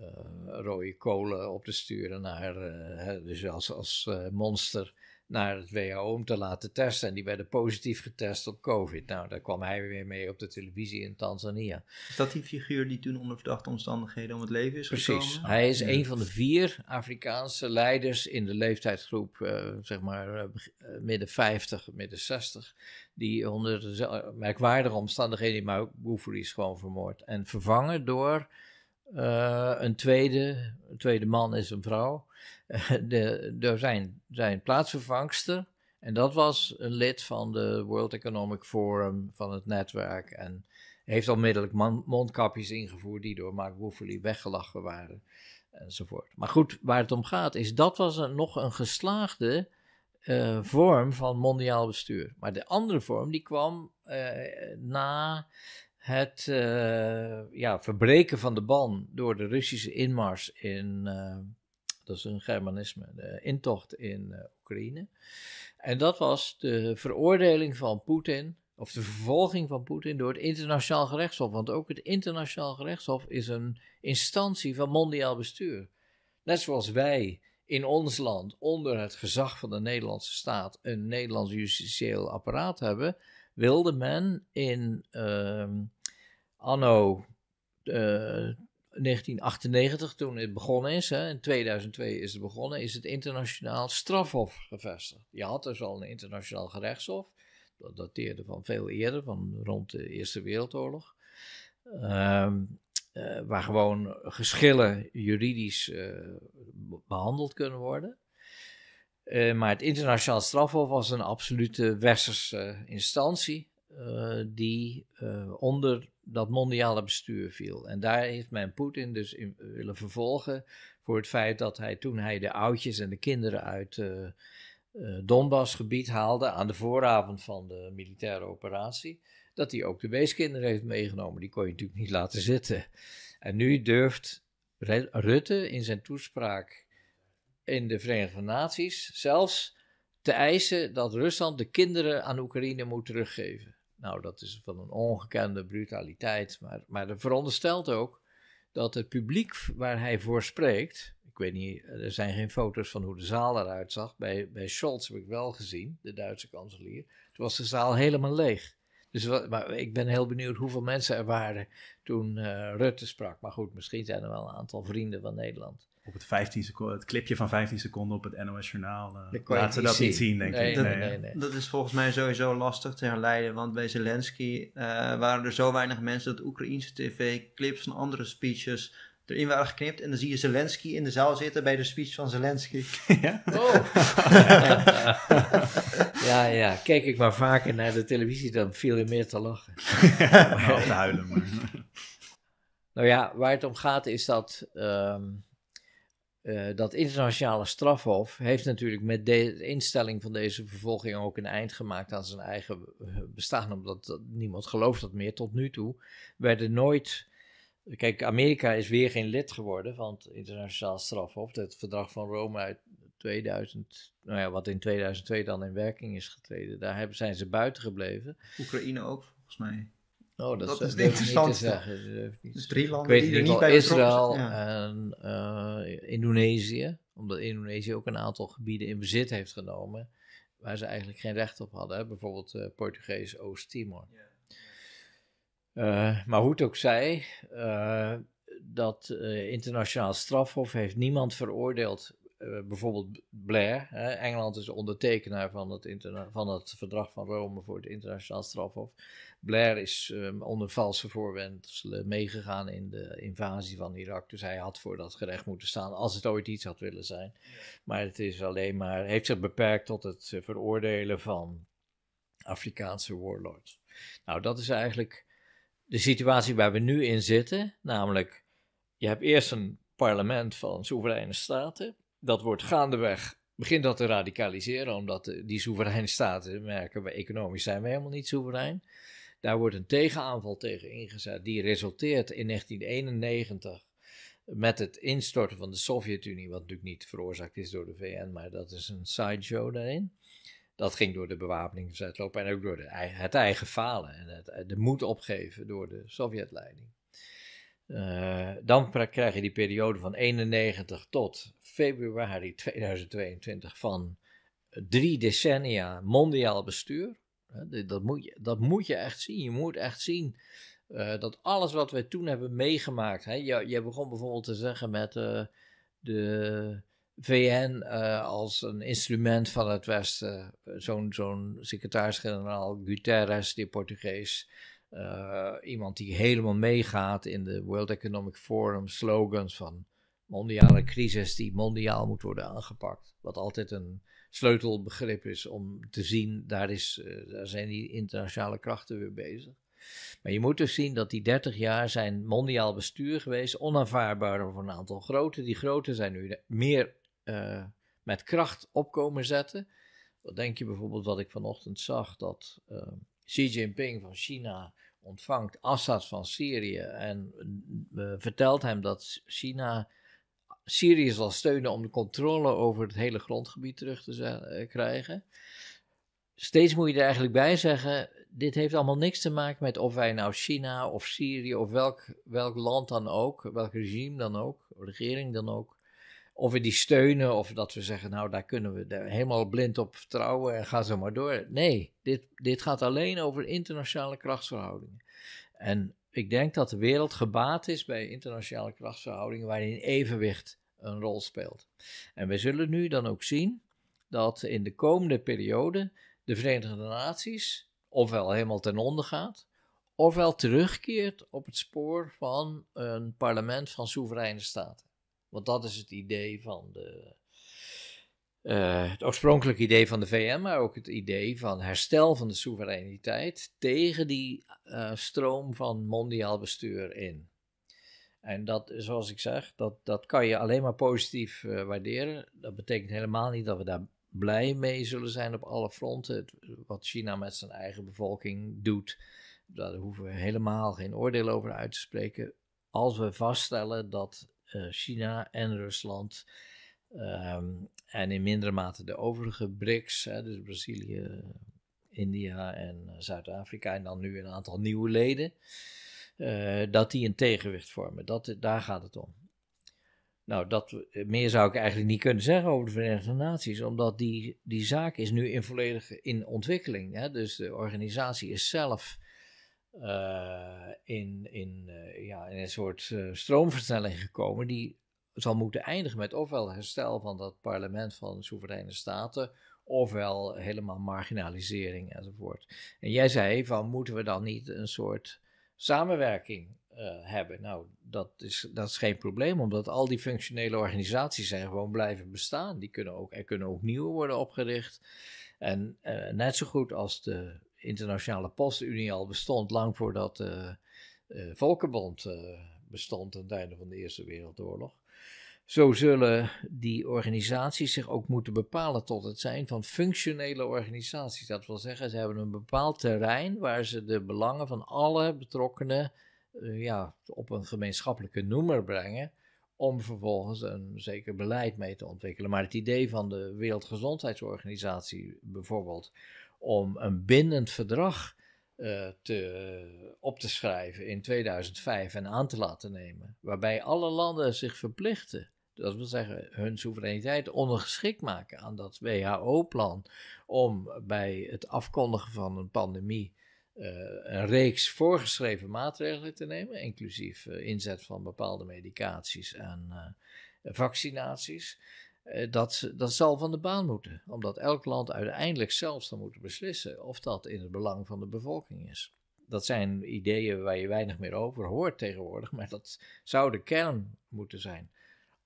uh, rode kolen op te sturen, naar, uh, dus als, als uh, monster naar het W H O om te laten testen. En die werden positief getest op COVID. Nou, daar kwam hij weer mee op de televisie in Tanzania. Is dat die figuur die toen onder verdachte omstandigheden om het leven is Precies. gekomen? Precies. Hij is ja. een van de vier Afrikaanse leiders in de leeftijdsgroep, uh, zeg maar uh, midden vijftig, midden zestig, die onder de merkwaardige omstandigheden, maar Magufuli is gewoon vermoord. En vervangen door uh, een tweede, een tweede man is een vrouw. de, door zijn, zijn plaatsvervangster. En dat was een lid van de World Economic Forum, van het netwerk. En heeft onmiddellijk man, mondkapjes ingevoerd die door Magufuli weggelachen waren. Enzovoort. Maar goed, waar het om gaat is, dat was een, nog een geslaagde uh, vorm van mondiaal bestuur. Maar de andere vorm die kwam uh, na het uh, ja, verbreken van de ban door de Russische inmars in, uh, dat is een Germanisme, de intocht in uh, Oekraïne. En dat was de veroordeling van Poetin, of de vervolging van Poetin door het Internationaal Gerechtshof. Want ook het Internationaal Gerechtshof is een instantie van mondiaal bestuur. Net zoals wij in ons land onder het gezag van de Nederlandse staat een Nederlands justitieel apparaat hebben, wilde men in uh, anno uh, negentien achtennegentig, toen het begonnen is, hè, in tweeduizend twee is het begonnen, is het Internationaal Strafhof gevestigd. Je had dus al een Internationaal Gerechtshof. Dat dateerde van veel eerder, van rond de Eerste Wereldoorlog. Um, uh, waar gewoon geschillen juridisch uh, behandeld kunnen worden. Uh, maar het Internationaal Strafhof was een absolute westerse instantie. Uh, die uh, onder dat mondiale bestuur viel. En daar heeft men Poetin dus in willen vervolgen. Voor het feit dat hij, toen hij de oudjes en de kinderen uit Uh, Donbassgebied haalde aan de vooravond van de militaire operatie, dat hij ook de weeskinderen heeft meegenomen. Die kon je natuurlijk niet laten zitten. En nu durft Rutte in zijn toespraak in de Verenigde Naties zelfs te eisen dat Rusland de kinderen aan Oekraïne moet teruggeven. Nou, dat is van een ongekende brutaliteit, maar, maar dat veronderstelt ook dat het publiek waar hij voor spreekt, ik weet niet, er zijn geen foto's van hoe de zaal eruit zag. Bij, bij Scholz heb ik wel gezien, de Duitse kanselier. Toen was de zaal helemaal leeg. Dus wat, maar ik ben heel benieuwd hoeveel mensen er waren toen uh, Rutte sprak. Maar goed, misschien zijn er wel een aantal vrienden van Nederland. Op het, vijftien seconden, het clipje van vijftien seconden op het N O S Journaal uh, laten ze dat zien. Niet zien, denk nee, ik. Nee, nee, nee, nee. Dat is volgens mij sowieso lastig te herleiden, want bij Zelensky uh, waren er zo weinig mensen dat Oekraïense tv-clips en andere speeches erin waren geknipt. En dan zie je Zelensky in de zaal zitten bij de speech van Zelensky. Ja, oh. ja, ja. Kijk ik maar vaker naar de televisie, dan viel je meer te lachen. Ja, of te huilen. Maar. Nou ja, waar het om gaat is dat Um, Uh, dat internationale strafhof heeft natuurlijk met de instelling van deze vervolging ook een eind gemaakt aan zijn eigen bestaan, omdat dat, niemand gelooft dat meer. Tot nu toe werden nooit, kijk, Amerika is weer geen lid geworden van het internationaal strafhof, het verdrag van Rome uit tweeduizend, nou ja, wat in tweeduizend twee dan in werking is getreden, daar zijn ze buiten gebleven. Oekraïne ook, volgens mij. Oh, dat, dat is de interessantste. Dus drie landen die er niet bij Israël ja. en uh, Indonesië, omdat Indonesië ook een aantal gebieden in bezit heeft genomen waar ze eigenlijk geen recht op hadden, hè? Bijvoorbeeld uh, Portugees Oost-Timor. Ja. Uh, maar hoe het ook zij, uh, dat uh, internationaal strafhof heeft niemand veroordeeld. Uh, bijvoorbeeld Blair, hè? Engeland is ondertekenaar van het, interna- van het verdrag van Rome voor het internationaal strafhof. Blair is um, onder valse voorwendselen meegegaan in de invasie van Irak. Dus hij had voor dat gerecht moeten staan, als het ooit iets had willen zijn. Ja. Maar het is alleen maar, heeft zich beperkt tot het uh, veroordelen van Afrikaanse warlords. Nou, dat is eigenlijk de situatie waar we nu in zitten. Namelijk, je hebt eerst een parlement van soevereine staten. Dat wordt gaandeweg, begint dat te radicaliseren, omdat de, die soevereine staten merken, we economisch zijn we helemaal niet soeverein. Daar wordt een tegenaanval tegen ingezet, die resulteert in negentien eenennegentig met het instorten van de Sovjet-Unie, wat natuurlijk niet veroorzaakt is door de V N, maar dat is een sideshow daarin. Dat ging door de bewapeningswedloop en ook door de, het eigen falen en het, de moed opgeven door de Sovjetleiding. Uh, dan krijg je die periode van eenennegentig tot februari tweeduizend tweeëntwintig van drie decennia mondiaal bestuur. Dat moet je, dat moet je echt zien. Je moet echt zien uh, dat alles wat we toen hebben meegemaakt. Hè, jij, jij begon bijvoorbeeld te zeggen met uh, de V N uh, als een instrument van het Westen. Zo'n, zo'n secretaris-generaal Guterres, die Portugees. Uh, iemand die helemaal meegaat in de World Economic Forum slogans van mondiale crisis die mondiaal moet worden aangepakt. Wat altijd een sleutelbegrip is om te zien, daar, is, daar zijn die internationale krachten weer bezig. Maar je moet dus zien dat die dertig jaar zijn mondiaal bestuur geweest, onaanvaardbaar voor een aantal grote. Die grote zijn nu meer uh, met kracht opkomen zetten. Dan denk je bijvoorbeeld wat ik vanochtend zag, dat uh, Xi Jinping van China ontvangt Assad van Syrië en uh, vertelt hem dat China Syrië zal steunen om de controle over het hele grondgebied terug te z- krijgen. Steeds moet je er eigenlijk bij zeggen, dit heeft allemaal niks te maken met of wij nou China of Syrië of welk, welk land dan ook, welk regime dan ook, regering dan ook, of we die steunen of dat we zeggen, nou daar kunnen we daar helemaal blind op vertrouwen en ga zo maar door. Nee, dit, dit gaat alleen over internationale krachtsverhoudingen. En ik denk dat de wereld gebaat is bij internationale krachtsverhoudingen waarin evenwicht een rol speelt. En we zullen nu dan ook zien dat in de komende periode de Verenigde Naties ofwel helemaal ten onder gaat, ofwel terugkeert op het spoor van een parlement van soevereine staten. Want dat is het idee van de, uh, het oorspronkelijk idee van de V N, maar ook het idee van herstel van de soevereiniteit tegen die uh, stroom van mondiaal bestuur in. En dat, zoals ik zeg, dat, dat kan je alleen maar positief uh, waarderen. Dat betekent helemaal niet dat we daar blij mee zullen zijn op alle fronten. Het, wat China met zijn eigen bevolking doet, daar hoeven we helemaal geen oordeel over uit te spreken. Als we vaststellen dat uh, China en Rusland um, en in mindere mate de overige BRICS, hè, dus Brazilië, India en Zuid-Afrika en dan nu een aantal nieuwe leden, uh, dat die een tegenwicht vormen. Dat, daar gaat het om. Nou, dat, meer zou ik eigenlijk niet kunnen zeggen over de Verenigde Naties, omdat die, die zaak is nu in volledige in ontwikkeling. Hè? Dus de organisatie is zelf uh, in, in, uh, ja, in een soort uh, stroomversnelling gekomen die zal moeten eindigen met ofwel herstel van dat parlement van soevereine staten, ofwel helemaal marginalisering enzovoort. En jij zei van, moeten we dan niet een soort samenwerking Uh, hebben. Nou, dat is, dat is geen probleem, omdat al die functionele organisaties zijn gewoon blijven bestaan. Die kunnen ook, er kunnen ook nieuwe worden opgericht. En uh, net zo goed als de Internationale Postunie al bestond, lang voordat de uh, uh, Volkenbond uh, bestond aan het einde van de Eerste Wereldoorlog. Zo zullen die organisaties zich ook moeten bepalen tot het zijn van functionele organisaties. Dat wil zeggen, ze hebben een bepaald terrein waar ze de belangen van alle betrokkenen Uh, ja, op een gemeenschappelijke noemer brengen, om vervolgens een zeker beleid mee te ontwikkelen. Maar het idee van de Wereldgezondheidsorganisatie bijvoorbeeld, om een bindend verdrag uh, te, uh, op te schrijven in tweeduizend vijf en aan te laten nemen, waarbij alle landen zich verplichten, dat wil zeggen hun soevereiniteit ondergeschikt maken aan dat W H O-plan, om bij het afkondigen van een pandemie Uh, een reeks voorgeschreven maatregelen te nemen, inclusief uh, inzet van bepaalde medicaties en uh, vaccinaties, uh, dat, dat zal van de baan moeten. Omdat elk land uiteindelijk zelf zal moeten beslissen of dat in het belang van de bevolking is. Dat zijn ideeën waar je weinig meer over hoort tegenwoordig, maar dat zou de kern moeten zijn.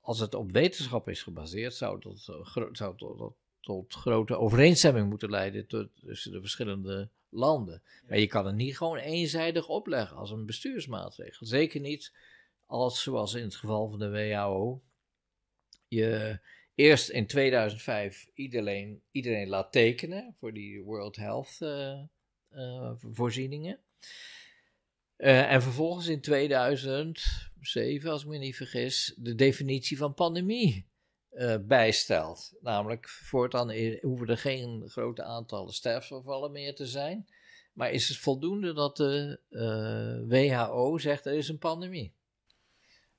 Als het op wetenschap is gebaseerd, zou dat, zou dat tot grote overeenstemming moeten leiden tussen de verschillende landen. Maar je kan het niet gewoon eenzijdig opleggen als een bestuursmaatregel. Zeker niet als, zoals in het geval van de W H O, je eerst in tweeduizend vijf iedereen, iedereen laat tekenen voor die World Health uh, uh, voorzieningen. Uh, en vervolgens in tweeduizend zeven, als ik me niet vergis, de definitie van pandemie Uh, bijstelt. Namelijk, voortaan hoeven er geen grote aantallen sterfgevallen meer te zijn. Maar is het voldoende dat de uh, W H O zegt er is een pandemie?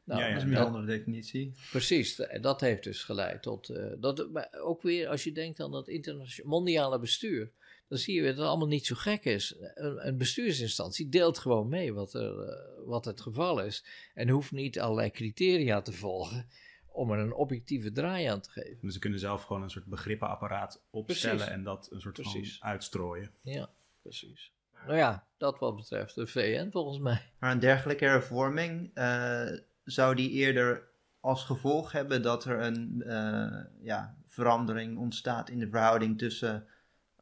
Nou, ja, ja, dat is een andere definitie. Precies, dat heeft dus geleid tot Uh, dat, maar ook weer, als je denkt aan dat internationale mondiale bestuur, dan zie je dat het allemaal niet zo gek is. Een, een bestuursinstantie deelt gewoon mee wat, er, uh, wat het geval is. En hoeft niet allerlei criteria te volgen om er een objectieve draai aan te geven. Dus ze kunnen zelf gewoon een soort begrippenapparaat opstellen. Precies. En dat een soort precies van uitstrooien. Ja, precies. Nou ja, dat wat betreft de V N volgens mij. Maar een dergelijke hervorming, uh, zou die eerder als gevolg hebben dat er een uh, ja, verandering ontstaat in de verhouding tussen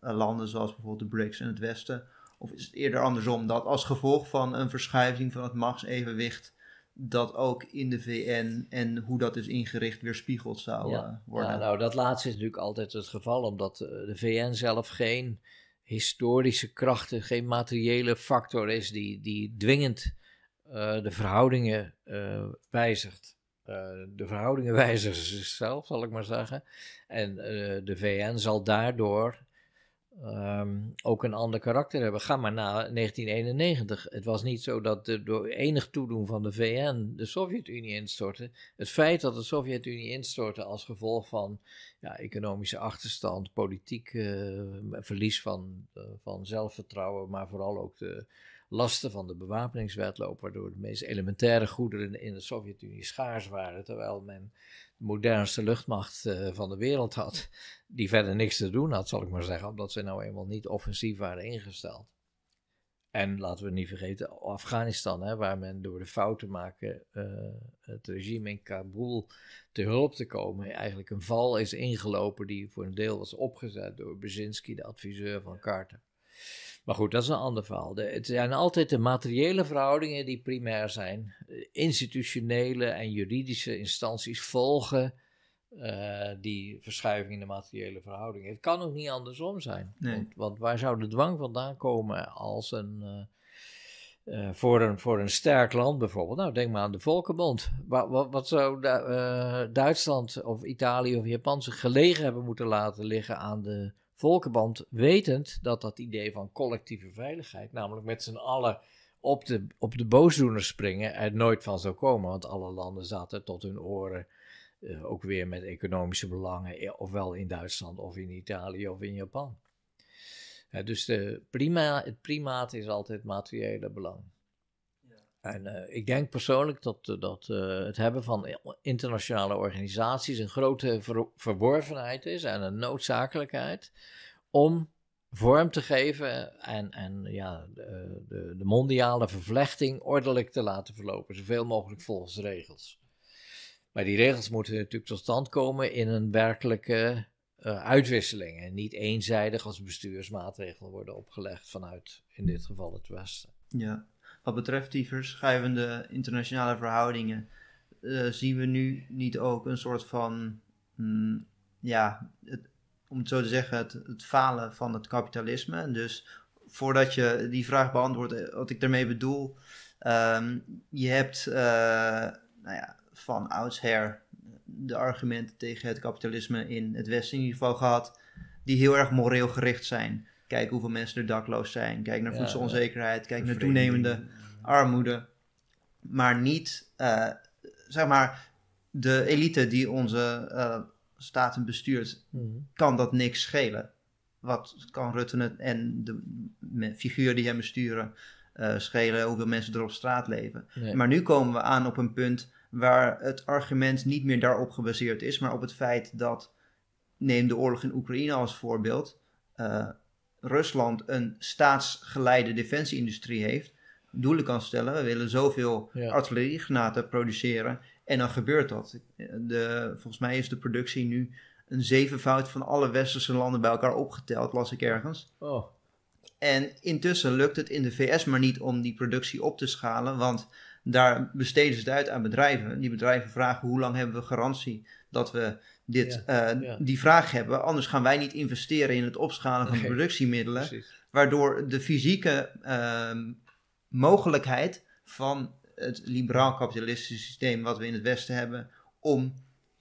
uh, landen zoals bijvoorbeeld de BRICS en het Westen? Of is het eerder andersom, dat als gevolg van een verschuiving van het machtsevenwicht dat ook in de V N en hoe dat is ingericht weer spiegeld zou ja. uh, worden? Ja, nou, dat laatste is natuurlijk altijd het geval, omdat de V N zelf geen historische krachten, geen materiële factor is die, die dwingend uh, de verhoudingen uh, wijzigt. Uh, de verhoudingen wijzigen zichzelf, zal ik maar zeggen. En uh, de V N zal daardoor um, ook een ander karakter hebben. Ga maar na negentien eenennegentig. Het was niet zo dat de, door enig toedoen van de V N de Sovjet-Unie instortte. Het feit dat de Sovjet-Unie instortte als gevolg van ja, economische achterstand, politiek uh, verlies van, uh, van zelfvertrouwen, maar vooral ook de lasten van de bewapeningswedloop, waardoor de meest elementaire goederen in de Sovjet-Unie schaars waren, terwijl men de modernste luchtmacht uh, van de wereld had, die verder niks te doen had, zal ik maar zeggen, omdat ze nou eenmaal niet offensief waren ingesteld. En laten we niet vergeten, Afghanistan, hè, waar men door de fout te maken uh, het regime in Kabul te hulp te komen, eigenlijk een val is ingelopen die voor een deel was opgezet door Brzezinski, de adviseur van Carter. Maar goed, dat is een ander verhaal. De, het zijn altijd de materiële verhoudingen die primair zijn. Institutionele en juridische instanties volgen uh, die verschuiving in de materiële verhoudingen. Het kan ook niet andersom zijn. Nee. Want, want waar zou de dwang vandaan komen als een, uh, uh, voor een... voor een sterk land bijvoorbeeld? Nou, denk maar aan de Volkenbond. Wat, wat, wat zou du- uh, Duitsland of Italië of Japan zich gelegen hebben moeten laten liggen aan de Volkenbond, wetend dat dat idee van collectieve veiligheid, namelijk met z'n allen op de, op de boosdoeners springen, er nooit van zou komen, want alle landen zaten tot hun oren, uh, ook weer met economische belangen, ofwel in Duitsland of in Italië of in Japan. Uh, dus de prima, het primaat is altijd materiële belang. Ja. En uh, ik denk persoonlijk dat, dat uh, het hebben van internationale organisaties een grote ver- verworvenheid is en een noodzakelijkheid om vorm te geven en, en ja, de, de mondiale vervlechting ordelijk te laten verlopen, zoveel mogelijk volgens regels. Maar die regels moeten natuurlijk tot stand komen in een werkelijke uh, uitwisseling en niet eenzijdig als bestuursmaatregelen worden opgelegd vanuit in dit geval het Westen. Ja. Wat betreft die verschuivende internationale verhoudingen, uh, zien we nu niet ook een soort van, mm, ja, het, om het zo te zeggen, het, het falen van het kapitalisme. En dus voordat je die vraag beantwoordt, wat ik daarmee bedoel, um, je hebt uh, nou ja, van oudsher de argumenten tegen het kapitalisme in het Westen in ieder geval gehad, die heel erg moreel gericht zijn. Kijk hoeveel mensen er dakloos zijn. Kijk naar ja, voedselonzekerheid. Kijk naar toenemende armoede. Maar niet, uh, zeg maar, de elite die onze uh, staten bestuurt, mm-hmm. kan dat niks schelen. Wat kan Rutte en de me- figuur die hem besturen uh, schelen? Hoeveel mensen er op straat leven? Nee. Maar nu komen we aan op een punt waar het argument niet meer daarop gebaseerd is, maar op het feit dat, neem de oorlog in Oekraïne als voorbeeld, Uh, Rusland een staatsgeleide defensieindustrie heeft, doelen kan stellen. We willen zoveel ja. artilleriegranaten produceren en dan gebeurt dat. De, volgens mij is de productie nu een zevenvoud van alle westerse landen bij elkaar opgeteld, las ik ergens. Oh. En intussen lukt het in de V S maar niet om die productie op te schalen, want daar besteden ze het uit aan bedrijven. Die bedrijven vragen hoe lang hebben we garantie dat we dit, ja, uh, ja. die vraag hebben. Anders gaan wij niet investeren in het opschalen van okay. productiemiddelen. Precies. Waardoor de fysieke uh, mogelijkheid van het liberaal-kapitalistische systeem wat we in het Westen hebben om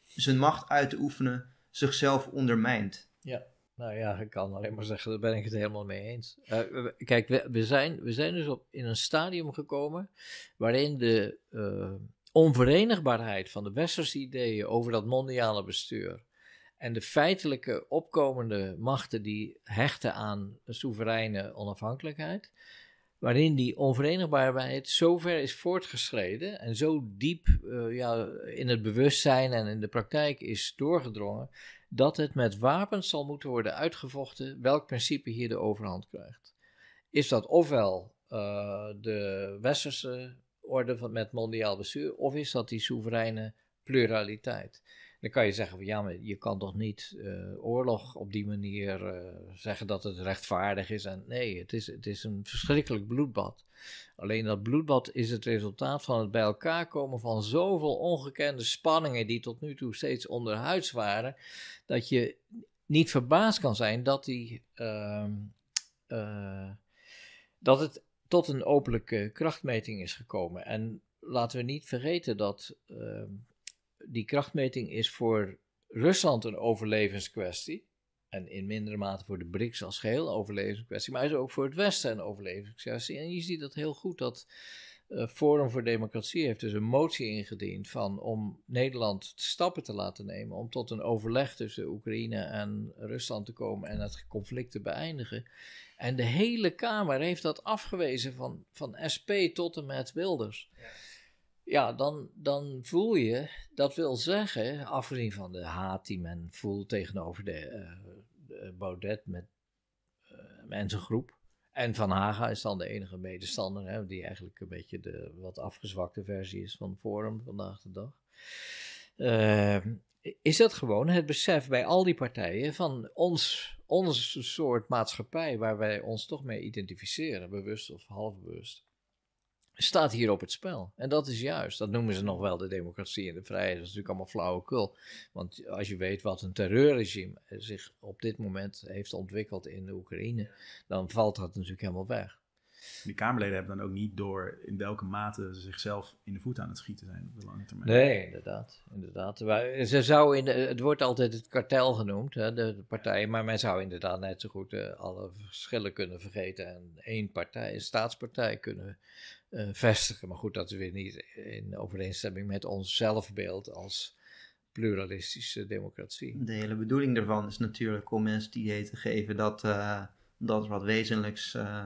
zijn macht uit te oefenen zichzelf ondermijnt. Ja, nou ja, ik kan alleen maar zeggen, daar ben ik het helemaal mee eens. Uh, kijk, we, we, zijn, we zijn dus op, in een stadium gekomen waarin de Uh, onverenigbaarheid van de westerse ideeën over dat mondiale bestuur en de feitelijke opkomende machten die hechten aan soevereine onafhankelijkheid, waarin die onverenigbaarheid zo ver is voortgeschreden en zo diep uh, ja, in het bewustzijn en in de praktijk is doorgedrongen, dat het met wapens zal moeten worden uitgevochten welk principe hier de overhand krijgt. Is dat ofwel uh, de westerse orde van, met mondiaal bestuur, of is dat die soevereine pluraliteit. Dan kan je zeggen van ja, maar je kan toch niet uh, oorlog op die manier uh, zeggen dat het rechtvaardig is. En nee, het is, het is een verschrikkelijk bloedbad. Alleen dat bloedbad is het resultaat van het bij elkaar komen van zoveel ongekende spanningen die tot nu toe steeds onderhuids waren, dat je niet verbaasd kan zijn dat, die, uh, uh, dat het tot een openlijke krachtmeting is gekomen. En laten we niet vergeten dat uh, die krachtmeting is voor Rusland een overlevingskwestie. En in mindere mate voor de BRICS als geheel een overlevingskwestie. Maar is ook voor het Westen een overlevingskwestie. En je ziet dat heel goed. Dat uh, Forum voor Democratie heeft dus een motie ingediend van om Nederland stappen te laten nemen. Om tot een overleg tussen Oekraïne en Rusland te komen en het conflict te beëindigen. En de hele Kamer heeft dat afgewezen van, van S P tot en met Wilders. Ja. Ja, dan, dan voel je, dat wil zeggen, afgezien van de haat die men voelt tegenover de, uh, de Baudet met, uh, en zijn groep. En Van Haga is dan de enige medestander, hè, die eigenlijk een beetje de wat afgezwakte versie is van Forum vandaag de dag. Uh, is dat gewoon het besef bij al die partijen van ons, onze soort maatschappij waar wij ons toch mee identificeren, bewust of halfbewust, staat hier op het spel. En dat is juist, dat noemen ze nog wel de democratie en de vrijheid. Dat is natuurlijk allemaal flauwekul. Want als je weet wat een terreurregime zich op dit moment heeft ontwikkeld in de Oekraïne, dan valt dat natuurlijk helemaal weg. Die Kamerleden hebben dan ook niet door in welke mate ze zichzelf in de voet aan het schieten zijn op de lange termijn. Nee, inderdaad. inderdaad. Ze zou in de, het wordt altijd het kartel genoemd, hè, de, de partijen, maar men zou inderdaad net zo goed uh, alle verschillen kunnen vergeten en één partij, een staatspartij kunnen uh, vestigen. Maar goed, dat is weer niet in overeenstemming met ons zelfbeeld als pluralistische democratie. De hele bedoeling daarvan is natuurlijk om mensen het idee te geven dat uh, dat wat wezenlijks Uh,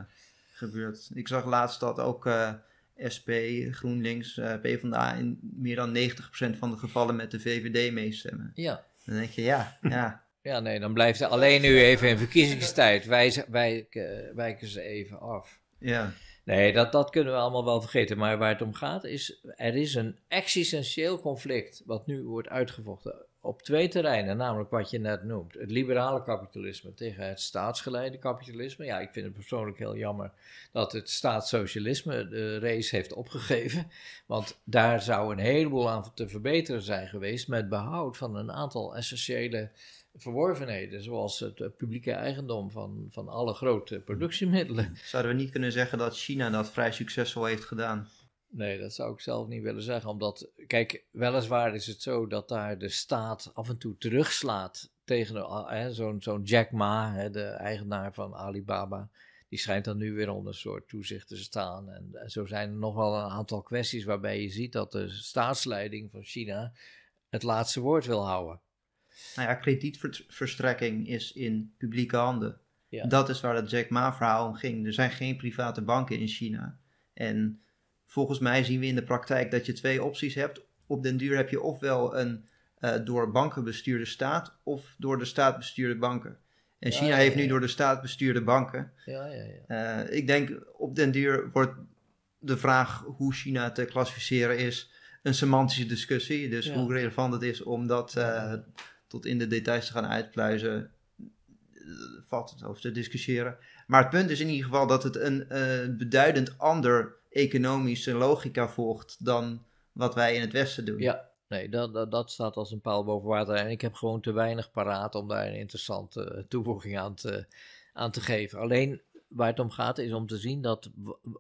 gebeurt. Ik zag laatst dat ook uh, S P, GroenLinks, uh, PvdA in meer dan negentig procent van de gevallen met de V V D meestemmen. Ja. Dan denk je, ja, ja. Ja, nee, dan blijft het alleen nu even in verkiezingstijd. Wij, wij, uh, wijken ze even af. Ja. Nee, dat, dat kunnen we allemaal wel vergeten. Maar waar het om gaat is, er is een existentieel conflict wat nu wordt uitgevochten op twee terreinen, namelijk wat je net noemt. Het liberale kapitalisme tegen het staatsgeleide kapitalisme. Ja, ik vind het persoonlijk heel jammer dat het staatssocialisme de race heeft opgegeven. Want daar zou een heleboel aan te verbeteren zijn geweest met behoud van een aantal essentiële verworvenheden, zoals het publieke eigendom van, van alle grote productiemiddelen. Zouden we niet kunnen zeggen dat China dat vrij succesvol heeft gedaan? Nee, dat zou ik zelf niet willen zeggen, omdat, kijk, weliswaar is het zo dat daar de staat af en toe terugslaat tegen zo'n zo'n Jack Ma, hè, de eigenaar van Alibaba. Die schijnt dan nu weer onder een soort toezicht te staan. En, en zo zijn er nog wel een aantal kwesties waarbij je ziet dat de staatsleiding van China het laatste woord wil houden. Nou ja, kredietverstrekking is in publieke handen. Ja. Dat is waar het Jack Ma verhaal om ging. Er zijn geen private banken in China. En volgens mij zien we in de praktijk dat je twee opties hebt. Op den duur heb je ofwel een uh, door banken bestuurde staat of door de staat bestuurde banken. En ja, China ja, ja, heeft nu ja. door de staat bestuurde banken. Ja, ja, ja. Uh, ik denk op den duur wordt de vraag hoe China te klassificeren is een semantische discussie. Dus ja. hoe relevant het is om dat uh, tot in de details te gaan uitpluizen, valt het over te discussiëren. Maar het punt is in ieder geval dat het een uh, beduidend ander economische logica volgt dan wat wij in het Westen doen. Ja, nee, dat, dat, dat staat als een paal boven water. En ik heb gewoon te weinig paraat om daar een interessante toevoeging aan te, aan te geven. Alleen waar het om gaat is om te zien dat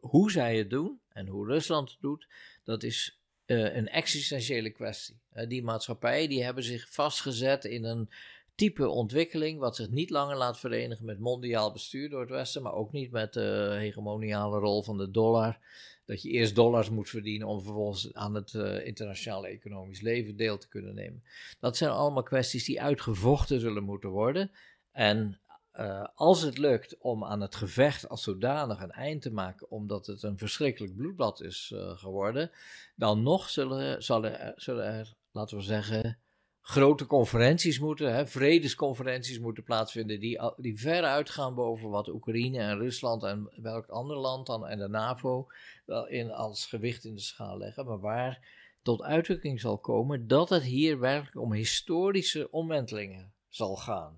hoe zij het doen en hoe Rusland het doet, dat is uh, een existentiële kwestie. Uh, die maatschappijen die hebben zich vastgezet in een type ontwikkeling wat zich niet langer laat verenigen met mondiaal bestuur door het Westen, maar ook niet met de hegemoniale rol van de dollar. Dat je eerst dollars moet verdienen om vervolgens aan het uh, internationale economisch leven deel te kunnen nemen. Dat zijn allemaal kwesties die uitgevochten zullen moeten worden. En uh, als het lukt om aan het gevecht als zodanig een eind te maken, omdat het een verschrikkelijk bloedbad is uh, geworden, dan nog zullen, zullen, er, zullen er, laten we zeggen, grote conferenties moeten, hè, vredesconferenties moeten plaatsvinden die, die ver uitgaan boven wat Oekraïne en Rusland en welk ander land dan en de NAVO wel in als gewicht in de schaal leggen, maar waar tot uitdrukking zal komen dat het hier werkelijk om historische omwentelingen zal gaan.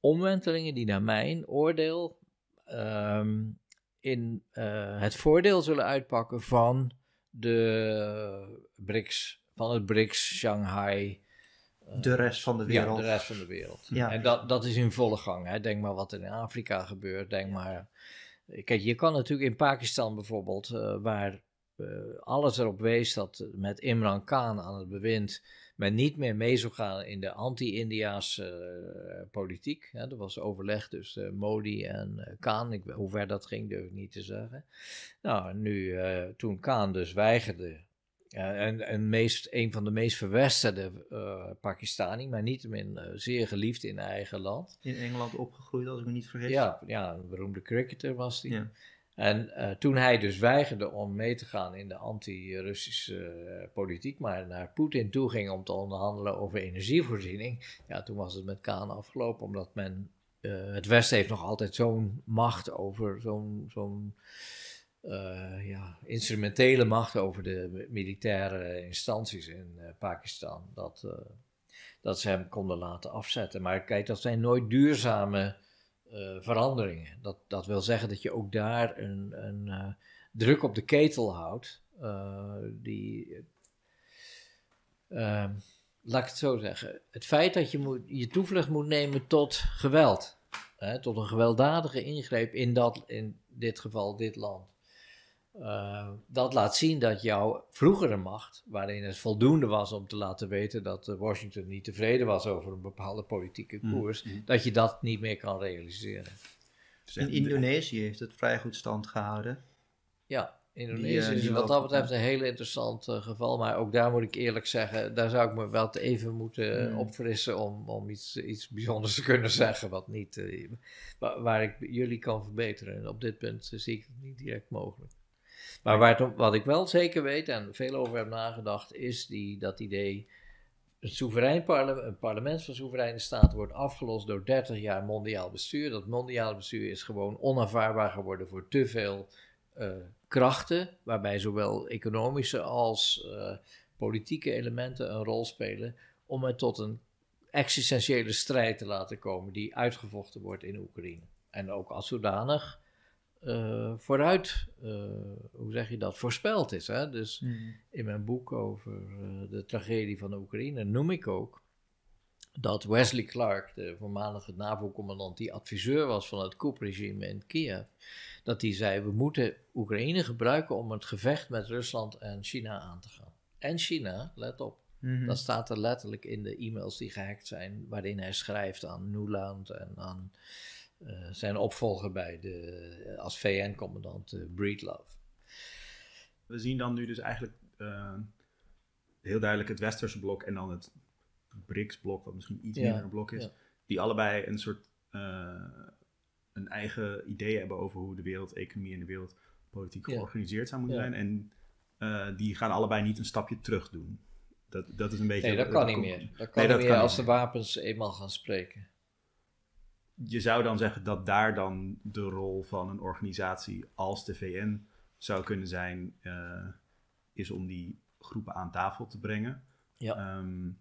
Omwentelingen die naar mijn oordeel um, in uh, het voordeel zullen uitpakken van de B R I C S, van het B R I C S, Shanghai. Uh, de rest van de wereld. Ja, de rest van de wereld. Ja. En dat, dat is in volle gang. Hè. Denk maar wat er in Afrika gebeurt. Denk maar... Kijk, je kan natuurlijk in Pakistan bijvoorbeeld, uh, waar uh, alles erop wees dat met Imran Khan aan het bewind men niet meer mee zou gaan in de anti-India's uh, politiek. Ja, er was overleg tussen uh, Modi en uh, Khan. Ik, hoe ver dat ging, durf ik niet te zeggen. Nou, nu, uh, toen Khan dus weigerde, uh, en, en meest, een van de meest verwesterde uh, Pakistani, maar niettemin uh, zeer geliefd in eigen land. In Engeland opgegroeid, als ik me niet vergis. Ja, ja, een beroemde cricketer was die. Ja. En uh, toen hij dus weigerde om mee te gaan in de anti-Russische uh, politiek, maar naar Poetin toe ging om te onderhandelen over energievoorziening, ja, toen was het met Khan afgelopen, omdat men, uh, het Westen heeft nog altijd zo'n macht over, zo'n zo'n uh, ja, instrumentele macht over de militaire instanties in uh, Pakistan, dat, uh, dat ze hem konden laten afzetten. Maar kijk, dat zijn nooit duurzame Uh, veranderingen. Dat, dat wil zeggen dat je ook daar een, een uh, druk op de ketel houdt. Uh, die, uh, laat ik het zo zeggen. Het feit dat je moet, je toevlucht moet nemen tot geweld. Hè, tot een gewelddadige ingreep in, dat, in dit geval dit land. Uh, dat laat zien dat jouw vroegere macht, waarin het voldoende was om te laten weten dat Washington niet tevreden was over een bepaalde politieke koers, mm-hmm. dat je dat niet meer kan realiseren. In Indonesië heeft het vrij goed stand gehouden. Ja, Indonesië die, uh, is wat dat betreft een heel interessant uh, geval, maar ook daar moet ik eerlijk zeggen, daar zou ik me wel even moeten mm. opfrissen om, om iets, iets bijzonders te kunnen zeggen, wat niet, uh, waar, waar ik jullie kan verbeteren. En op dit punt uh, zie ik het niet direct mogelijk. Maar waar het, wat ik wel zeker weet en veel over heb nagedacht, is die, dat idee, een, soeverein parlement, een parlement van soevereine staten wordt afgelost door dertig jaar mondiaal bestuur. Dat mondiaal bestuur is gewoon onaanvaardbaar geworden voor te veel uh, krachten, waarbij zowel economische als uh, politieke elementen een rol spelen, om het tot een existentiële strijd te laten komen die uitgevochten wordt in Oekraïne. En ook als zodanig Uh, vooruit, uh, hoe zeg je dat, voorspeld is. Hè? Dus mm. in mijn boek over uh, de tragedie van de Oekraïne noem ik ook dat Wesley Clark, de voormalige NAVO-commandant die adviseur was van het coup-regime in Kiev, dat die zei, we moeten Oekraïne gebruiken om het gevecht met Rusland en China aan te gaan. En China, let op, mm-hmm. dat staat er letterlijk in de e-mails die gehackt zijn, waarin hij schrijft aan Nuland en aan Uh, zijn opvolger bij de, als V N-commandant uh, Breedlove. We zien dan nu dus eigenlijk uh, heel duidelijk het Westerse blok en dan het B R I C S-blok, wat misschien iets ja, minder een blok is, ja. die allebei een soort uh, een eigen idee hebben over hoe de wereldeconomie en de wereldpolitiek ja. georganiseerd zou moeten ja. zijn. En uh, die gaan allebei niet een stapje terug doen. Dat, dat is een beetje... Nee, dat kan niet meer. Dat kan niet meer als de wapens eenmaal gaan spreken. Je zou dan zeggen dat daar dan de rol van een organisatie als de V N zou kunnen zijn, uh, is om die groepen aan tafel te brengen. Ja. Um,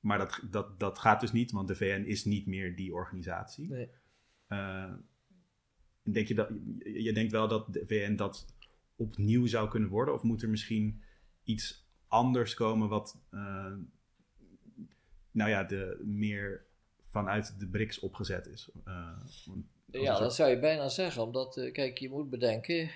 maar dat, dat, dat gaat dus niet, want de V N is niet meer die organisatie. Nee. Uh, denk je, dat, je denkt wel dat de V N dat opnieuw zou kunnen worden? Of moet er misschien iets anders komen wat, uh, nou ja, de meer... vanuit de B R I C S opgezet is. Uh, ja, soort... dat zou je bijna zeggen. Omdat, uh, kijk, je moet bedenken,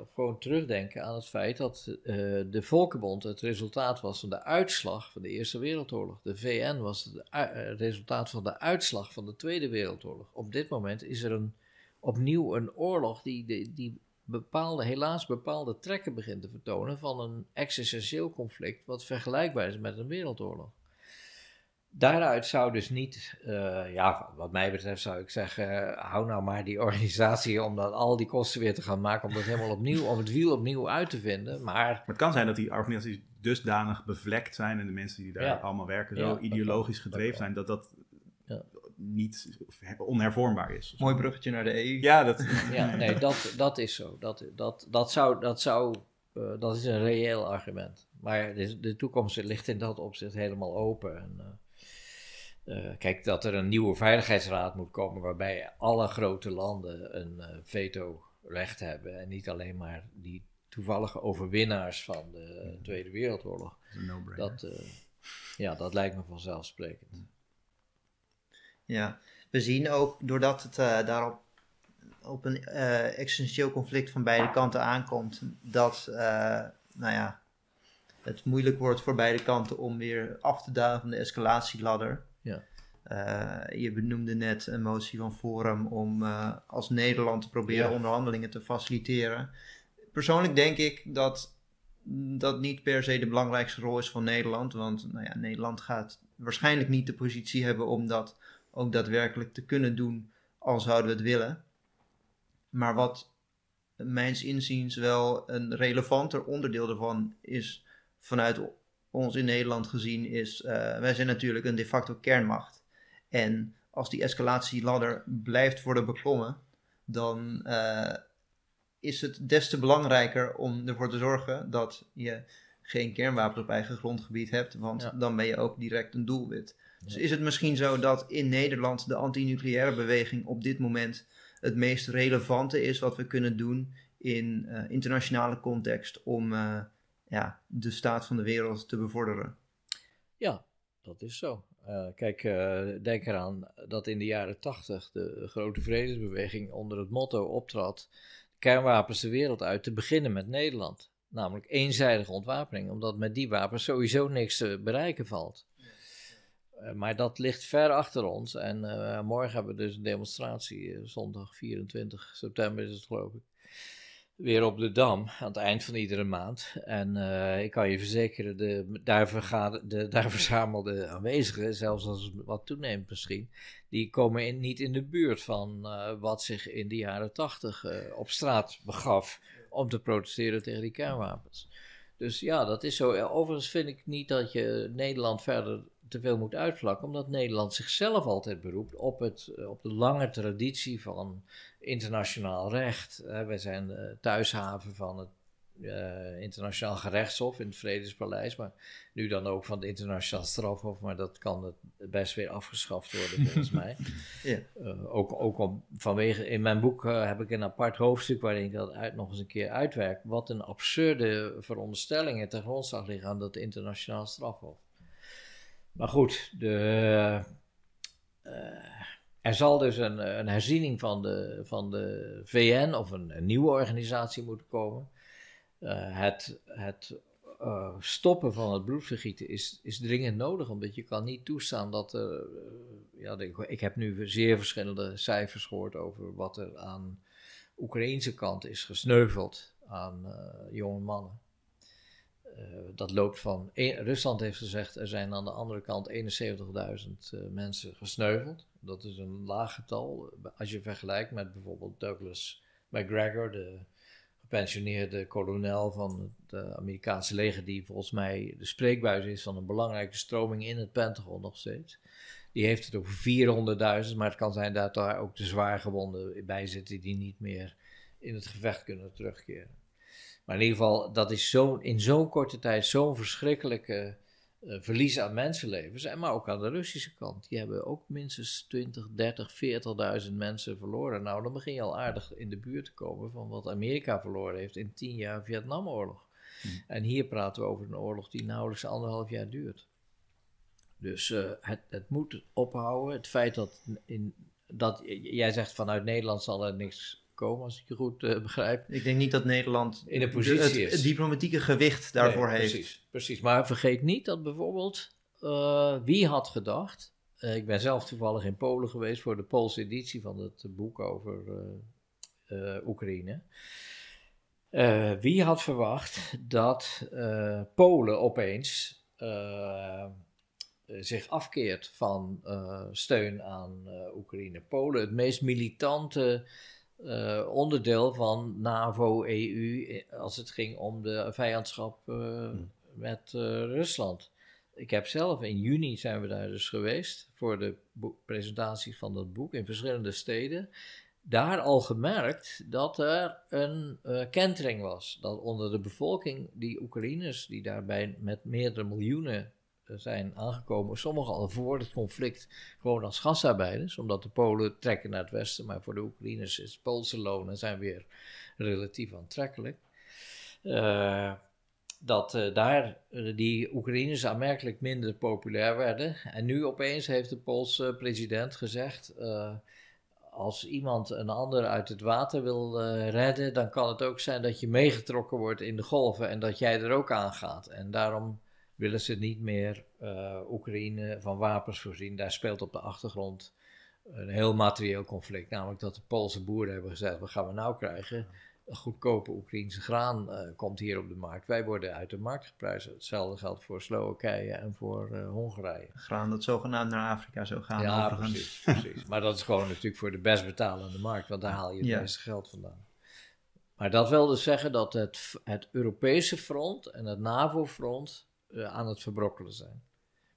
of gewoon terugdenken aan het feit dat uh, de Volkenbond het resultaat was van de uitslag van de Eerste Wereldoorlog. De V N was het uh, resultaat van de uitslag van de Tweede Wereldoorlog. Op dit moment is er een, opnieuw een oorlog die, die, die bepaalde, helaas bepaalde trekken begint te vertonen van een existentieel conflict wat vergelijkbaar is met een wereldoorlog. Daaruit zou dus niet, uh, ja, wat mij betreft zou ik zeggen, uh, hou nou maar die organisatie om dan al die kosten weer te gaan maken, om dat helemaal opnieuw, om het wiel opnieuw uit te vinden. Maar, maar het kan zijn dat die organisaties dusdanig bevlekt zijn en de mensen die daar ja, allemaal werken zo ja, ideologisch dat gedreven dat zijn, dat dat ja. niet onhervormbaar is. Mooi bruggetje naar de E U. Ja, dat, ja nee, dat, dat is zo. Dat, dat, dat zou... Dat zou Uh, dat is een reëel argument. Maar de, de toekomst ligt in dat opzicht helemaal open. En, uh, uh, kijk, dat er een nieuwe veiligheidsraad moet komen waarbij alle grote landen een uh, vetorecht hebben. En niet alleen maar die toevallige overwinnaars van de uh, Tweede Wereldoorlog. No-brainer. Dat, uh, ja, dat lijkt me vanzelfsprekend. Ja, we zien ook doordat het uh, daarop op een uh, existentieel conflict van beide kanten aankomt, dat uh, nou ja, het moeilijk wordt voor beide kanten om weer af te dalen van de escalatieladder. Ja. Uh, je benoemde net een motie van Forum om uh, als Nederland te proberen ja. onderhandelingen te faciliteren. Persoonlijk denk ik dat dat niet per se de belangrijkste rol is van Nederland, want nou ja, Nederland gaat waarschijnlijk niet de positie hebben om dat ook daadwerkelijk te kunnen doen, al zouden we het willen. Maar wat mijns inziens wel een relevanter onderdeel daarvan is, vanuit ons in Nederland gezien, is uh, wij zijn natuurlijk een de facto kernmacht. En als die escalatieladder blijft worden beklommen, dan uh, is het des te belangrijker om ervoor te zorgen dat je geen kernwapens op eigen grondgebied hebt, want ja. dan ben je ook direct een doelwit. Ja. Dus is het misschien zo dat in Nederland de antinucleaire beweging op dit moment het meest relevante is wat we kunnen doen in uh, internationale context om uh, ja, de staat van de wereld te bevorderen? Ja, dat is zo. Uh, kijk, uh, denk eraan dat in de jaren tachtig de grote vredesbeweging onder het motto optrad kernwapens de wereld uit, te beginnen met Nederland. Namelijk eenzijdige ontwapening, omdat met die wapens sowieso niks te bereiken valt. Maar dat ligt ver achter ons en uh, morgen hebben we dus een demonstratie, uh, zondag vierentwintig september is het geloof ik, weer op de Dam, aan het eind van iedere maand. En uh, ik kan je verzekeren, de daar, vergade, de daar verzamelde aanwezigen, zelfs als het wat toeneemt misschien, die komen in, niet in de buurt van uh, wat zich in de jaren tachtig uh, op straat begaf om te protesteren tegen die kernwapens. Dus ja, dat is zo. Overigens vind ik niet dat je Nederland verder te veel moet uitvlakken, omdat Nederland zichzelf altijd beroept op, het, op de lange traditie van internationaal recht. Eh, wij zijn de thuishaven van het uh, Internationaal Gerechtshof in het Vredespaleis, maar nu dan ook van het Internationaal Strafhof, maar dat kan het best weer afgeschaft worden volgens mij. Ja. Uh, ook ook om, vanwege, in mijn boek uh, heb ik een apart hoofdstuk waarin ik dat uit, nog eens een keer uitwerk, wat een absurde veronderstellingen ten grondslag liggen aan dat Internationaal Strafhof. Maar goed, de, uh, er zal dus een, een herziening van de, van de V N of een, een nieuwe organisatie moeten komen. Uh, het het uh, stoppen van het bloedvergieten is, is dringend nodig, omdat je kan niet toestaan dat er... Uh, ja, ik, ik heb nu zeer verschillende cijfers gehoord over wat er aan de Oekraïense kant is gesneuveld aan uh, jonge mannen. Uh, dat loopt van, e- Rusland heeft gezegd, er zijn aan de andere kant eenenzeventigduizend uh, mensen gesneuveld. Dat is een laag getal, als je vergelijkt met bijvoorbeeld Douglas MacGregor, de gepensioneerde kolonel van het uh, Amerikaanse leger, die volgens mij de spreekbuis is van een belangrijke stroming in het Pentagon nog steeds. Die heeft het over vierhonderdduizend, maar het kan zijn dat daar ook de zwaargewonden bij zitten die niet meer in het gevecht kunnen terugkeren. Maar in ieder geval, dat is zo, in zo'n korte tijd zo'n verschrikkelijke uh, verlies aan mensenlevens. En maar ook aan de Russische kant. Die hebben ook minstens twintig, dertig, veertigduizend mensen verloren. Nou, dan begin je al aardig in de buurt te komen van wat Amerika verloren heeft in tien jaar Vietnamoorlog. Hm. En hier praten we over een oorlog die nauwelijks anderhalf jaar duurt. Dus uh, het, het moet ophouden. Het feit dat, in, dat jij zegt vanuit Nederland zal er niks komen, als ik je goed uh, begrijp. Ik denk niet dat Nederland in een positie het, is. Het diplomatieke gewicht daarvoor nee, precies, heeft. Precies, maar vergeet niet dat bijvoorbeeld uh, wie had gedacht, uh, ik ben zelf toevallig in Polen geweest voor de Poolse editie van het boek over uh, uh, Oekraïne. Uh, wie had verwacht dat uh, Polen opeens uh, zich afkeert van uh, steun aan uh, Oekraïne. Polen, het meest militante Uh, onderdeel van NAVO, E U, als het ging om de vijandschap uh, hmm. met uh, Rusland. Ik heb zelf, in juni zijn we daar dus geweest voor de bo- presentatie van dat boek in verschillende steden. daar al gemerkt dat er een uh, kentering was. Dat onder de bevolking, die Oekraïners die daarbij met meerdere miljoenen zijn aangekomen, sommigen al voor het conflict gewoon als gastarbeiders, omdat de Polen trekken naar het westen, maar voor de Oekraïners is Poolse lonen zijn weer relatief aantrekkelijk. Uh, dat uh, daar uh, die Oekraïners aanmerkelijk minder populair werden. En nu opeens heeft de Poolse president gezegd, uh, als iemand een ander uit het water wil uh, redden, dan kan het ook zijn dat je meegetrokken wordt in de golven en dat jij er ook aan gaat. En daarom willen ze niet meer uh, Oekraïne van wapens voorzien. Daar speelt op de achtergrond een heel materieel conflict. Namelijk dat de Poolse boeren hebben gezegd, wat gaan we nou krijgen? Goedkope Oekraïense graan uh, komt hier op de markt. Wij worden uit de markt geprijsd. Hetzelfde geldt voor Slowakije en voor uh, Hongarije. Graan dat zogenaamd naar Afrika zou gaan. Ja, precies, precies. Maar dat is gewoon natuurlijk voor de best betalende markt, want daar haal je het ja. meeste geld vandaan. Maar dat wil dus zeggen dat het, het Europese front en het NAVO-front uh, aan het verbrokkelen zijn.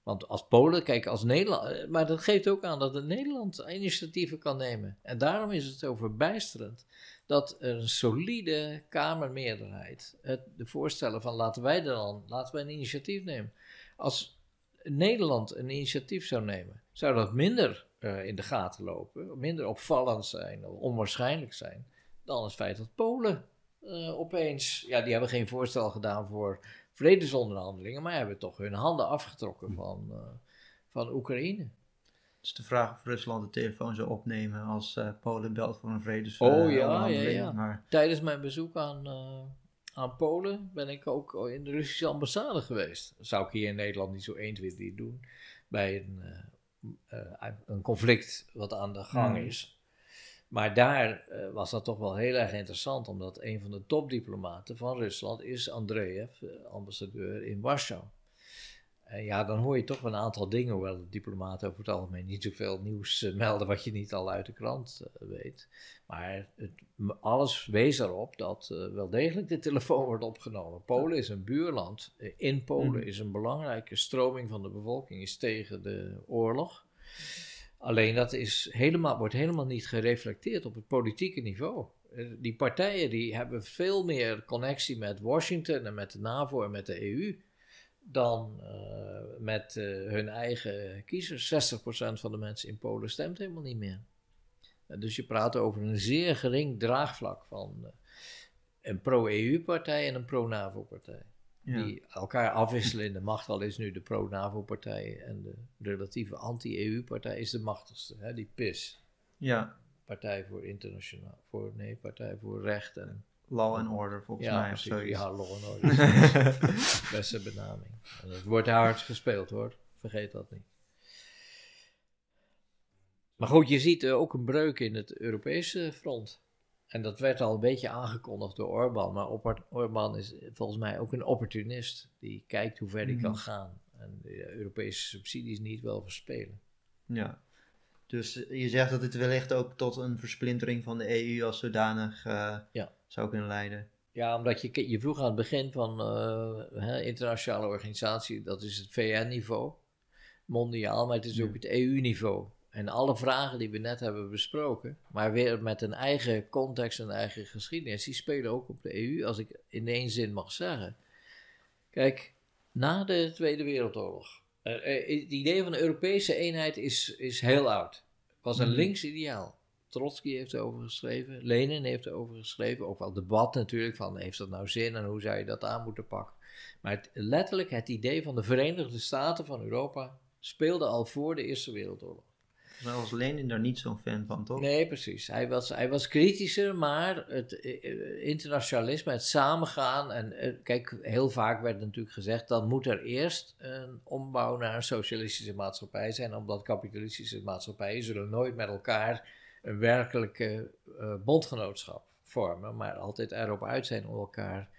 Want als Polen, kijk, als Nederland... Maar dat geeft ook aan dat het Nederland initiatieven kan nemen. En daarom is het zo verbijsterend dat een solide Kamermeerderheid het, de voorstellen van laten wij er dan, laten wij een initiatief nemen. Als Nederland een initiatief zou nemen, zou dat minder uh, in de gaten lopen, minder opvallend zijn, onwaarschijnlijk zijn, dan het feit dat Polen uh, opeens... Ja, die hebben geen voorstel gedaan voor vredesonderhandelingen, maar hebben toch hun handen afgetrokken van, uh, van Oekraïne. Dus de vraag of Rusland de telefoon zou opnemen als uh, Polen belt voor een vredesonderhandeling. Uh, oh ja, ja, ja. Maar... Tijdens mijn bezoek aan, uh, aan Polen ben ik ook in de Russische ambassade geweest. Dat zou ik hier in Nederland niet zo één, twee, drie doen. Bij een, uh, uh, een conflict wat aan de gang hmm. is. Maar daar uh, was dat toch wel heel erg interessant, omdat een van de topdiplomaten van Rusland is Andreev, uh, ambassadeur in Warschau. En ja, dan hoor je toch een aantal dingen, hoewel de diplomaten over het algemeen niet zoveel nieuws uh, melden wat je niet al uit de krant uh, weet. Maar het, alles wees erop dat uh, wel degelijk de telefoon wordt opgenomen. Polen is een buurland. Uh, in Polen mm. is een belangrijke stroming van de bevolking is tegen de oorlog. Alleen dat is helemaal, wordt helemaal niet gereflecteerd op het politieke niveau. Die partijen die hebben veel meer connectie met Washington en met de NAVO en met de E U dan uh, met uh, hun eigen kiezers. zestig procent van de mensen in Polen stemt helemaal niet meer. En dus je praat over een zeer gering draagvlak van uh, een pro-E U-partij en een pro-NAVO-partij. Ja. Die elkaar afwisselen in de macht, al is nu de pro-NAVO-partij en de relatieve anti-E U-partij is de machtigste, hè? Die P I S. Ja. Partij voor internationaal, voor, nee, Partij voor Recht en... Law and Order, volgens ja, mij. Precies, of ja, Law and Order. Beste benaming. En het wordt hard gespeeld, hoor. Vergeet dat niet. Maar goed, je ziet uh, ook een breuk in het Europese front. En dat werd al een beetje aangekondigd door Orbán. Maar Orbán is volgens mij ook een opportunist. Die kijkt hoe ver die mm-hmm. kan gaan. En de Europese subsidies niet wel verspelen. Ja. Dus je zegt dat het wellicht ook tot een versplintering van de E U als zodanig uh, ja. zou kunnen leiden. Ja, omdat je, je vroeg aan het begin van uh, hè, internationale organisatie. Dat is het V N-niveau. Mondiaal, maar het is ja. ook het E U-niveau. En alle vragen die we net hebben besproken, maar weer met een eigen context en eigen geschiedenis, die spelen ook op de E U, als ik in één zin mag zeggen. Kijk, na de Tweede Wereldoorlog, uh, uh, het idee van de Europese eenheid is, is heel oud. Het was een links ideaal. Trotsky heeft erover geschreven, Lenin heeft erover geschreven, ook wel debat natuurlijk van heeft dat nou zin en hoe zou je dat aan moeten pakken. Maar het, letterlijk het idee van de Verenigde Staten van Europa speelde al voor de Eerste Wereldoorlog. Maar was Lenin daar niet zo'n fan van, toch? Nee, precies. Hij was, hij was kritischer, maar het internationalisme, het samengaan... en kijk, heel vaak werd natuurlijk gezegd... dan moet er eerst een ombouw naar een socialistische maatschappij zijn... omdat kapitalistische maatschappijen zullen nooit met elkaar... een werkelijke uh, bondgenootschap vormen... maar altijd erop uit zijn om elkaar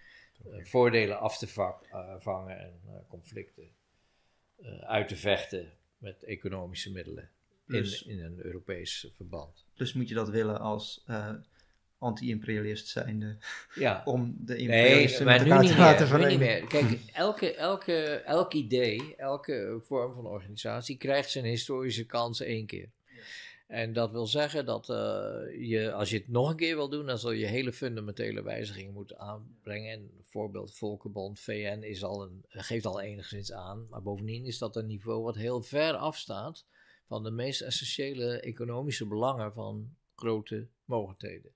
uh, voordelen af te vak, uh, vangen... en uh, conflicten uh, uit te vechten met economische middelen. Plus, in, in een Europees verband. Dus moet je dat willen als uh, anti-imperialist zijnde? Ja. Om de imperialisten nee, met elkaar te laten verenigen. Kijk, elke, elke, elk idee, elke vorm van organisatie krijgt zijn historische kans één keer. Ja. En dat wil zeggen dat uh, je, als je het nog een keer wil doen, dan zul je hele fundamentele wijzigingen moeten aanbrengen. En bijvoorbeeld Volkenbond, V N is al een, geeft al enigszins aan, maar bovendien is dat een niveau wat heel ver afstaat van de meest essentiële economische belangen van grote mogendheden.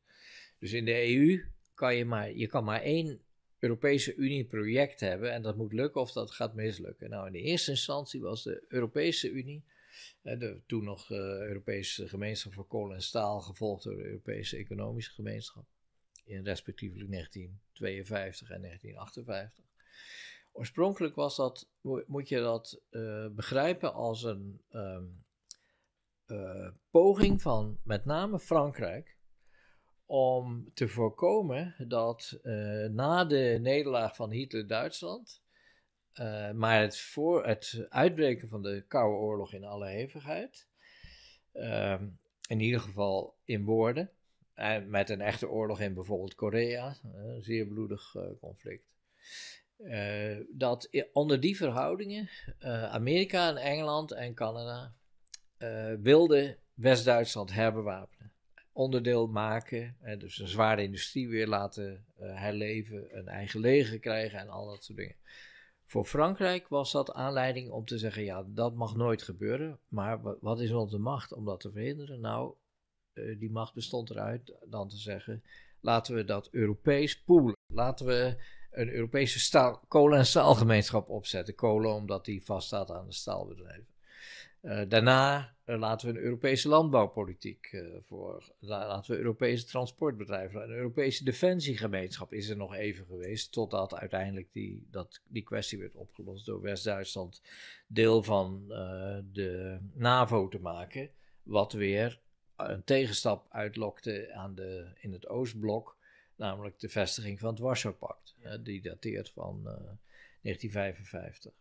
Dus in de E U kan je maar, je kan maar één Europese Unie project hebben en dat moet lukken of dat gaat mislukken. Nou, in de eerste instantie was de Europese Unie, de toen nog uh, Europese gemeenschap voor kolen en staal, gevolgd door de Europese Economische Gemeenschap, in respectievelijk negentien tweeënvijftig en negentien achtenvijftig. Oorspronkelijk was dat, moet je dat uh, begrijpen als een um, uh, poging van met name Frankrijk om te voorkomen dat uh, na de nederlaag van Hitler-Duitsland, Uh, maar het, voor het uitbreken van de Koude Oorlog in alle hevigheid, uh, in ieder geval in woorden, en met een echte oorlog in bijvoorbeeld Korea, een zeer bloedig uh, conflict, uh, dat onder die verhoudingen uh, Amerika en Engeland en Canada uh, wilden West-Duitsland herbewapenen, onderdeel maken, uh, dus een zware industrie weer laten uh, herleven, een eigen leger krijgen en al dat soort dingen. Voor Frankrijk was dat aanleiding om te zeggen, ja, dat mag nooit gebeuren, maar wat is onze macht om dat te verhinderen? Nou, uh, die macht bestond eruit dan te zeggen, laten we dat Europees poelen. Laten we een Europese staal, kolen- en staalgemeenschap opzetten. Kolen, omdat die vaststaat aan de staalbedrijven. Uh, daarna uh, laten we een Europese landbouwpolitiek uh, voor, laten we Europese transportbedrijven, een Europese defensiegemeenschap is er nog even geweest, totdat uiteindelijk die, dat, die kwestie werd opgelost door West-Duitsland deel van uh, de NAVO te maken, wat weer een tegenstap uitlokte aan de, in het Oostblok, namelijk de vestiging van het Warschau-pact, uh, die dateert van uh, negentien vijfenvijftig.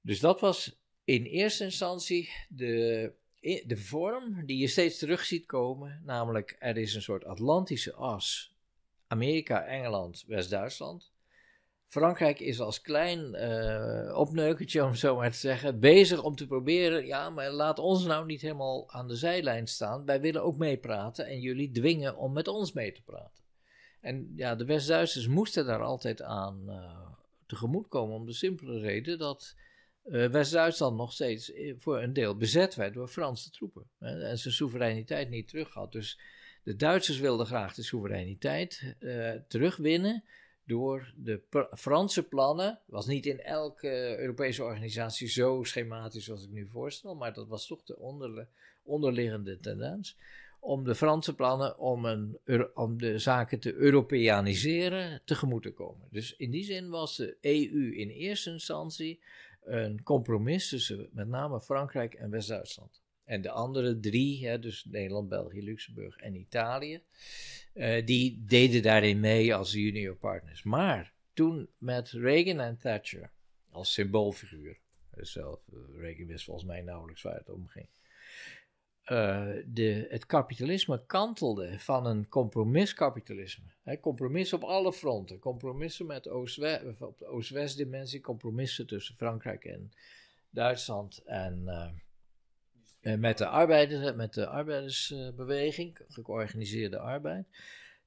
Dus dat was in eerste instantie de, de vorm die je steeds terug ziet komen, namelijk er is een soort Atlantische as, Amerika, Engeland, West-Duitsland. Frankrijk is als klein uh, opneukertje, om zo maar te zeggen, bezig om te proberen, ja, maar laat ons nou niet helemaal aan de zijlijn staan, wij willen ook meepraten en jullie dwingen om met ons mee te praten. En ja, de West-Duitsers moesten daar altijd aan uh, tegemoetkomen om de simpele reden dat Uh, West-Duitsland nog steeds voor een deel bezet werd door Franse troepen. Hè, en zijn soevereiniteit niet terug had. Dus de Duitsers wilden graag de soevereiniteit uh, terugwinnen door de pr- Franse plannen. Was niet in elke uh, Europese organisatie zo schematisch als ik nu voorstel, maar dat was toch de onder, onderliggende tendens. Om de Franse plannen om, een, om de zaken te Europeaniseren tegemoet te komen. Dus in die zin was de E U in eerste instantie een compromis tussen met name Frankrijk en West-Duitsland. En de andere drie, hè, dus Nederland, België, Luxemburg en Italië, eh, die deden daarin mee als junior partners. Maar toen met Reagan en Thatcher als symboolfiguur, dus zelf, Reagan wist volgens mij nauwelijks waar het om ging, uh, de, het kapitalisme kantelde van een compromiskapitalisme. He, compromis op alle fronten. Compromissen met Oost-West, op de Oost-West dimensie, compromissen tussen Frankrijk en Duitsland en uh, met de arbeiders, met de arbeidersbeweging, georganiseerde arbeid.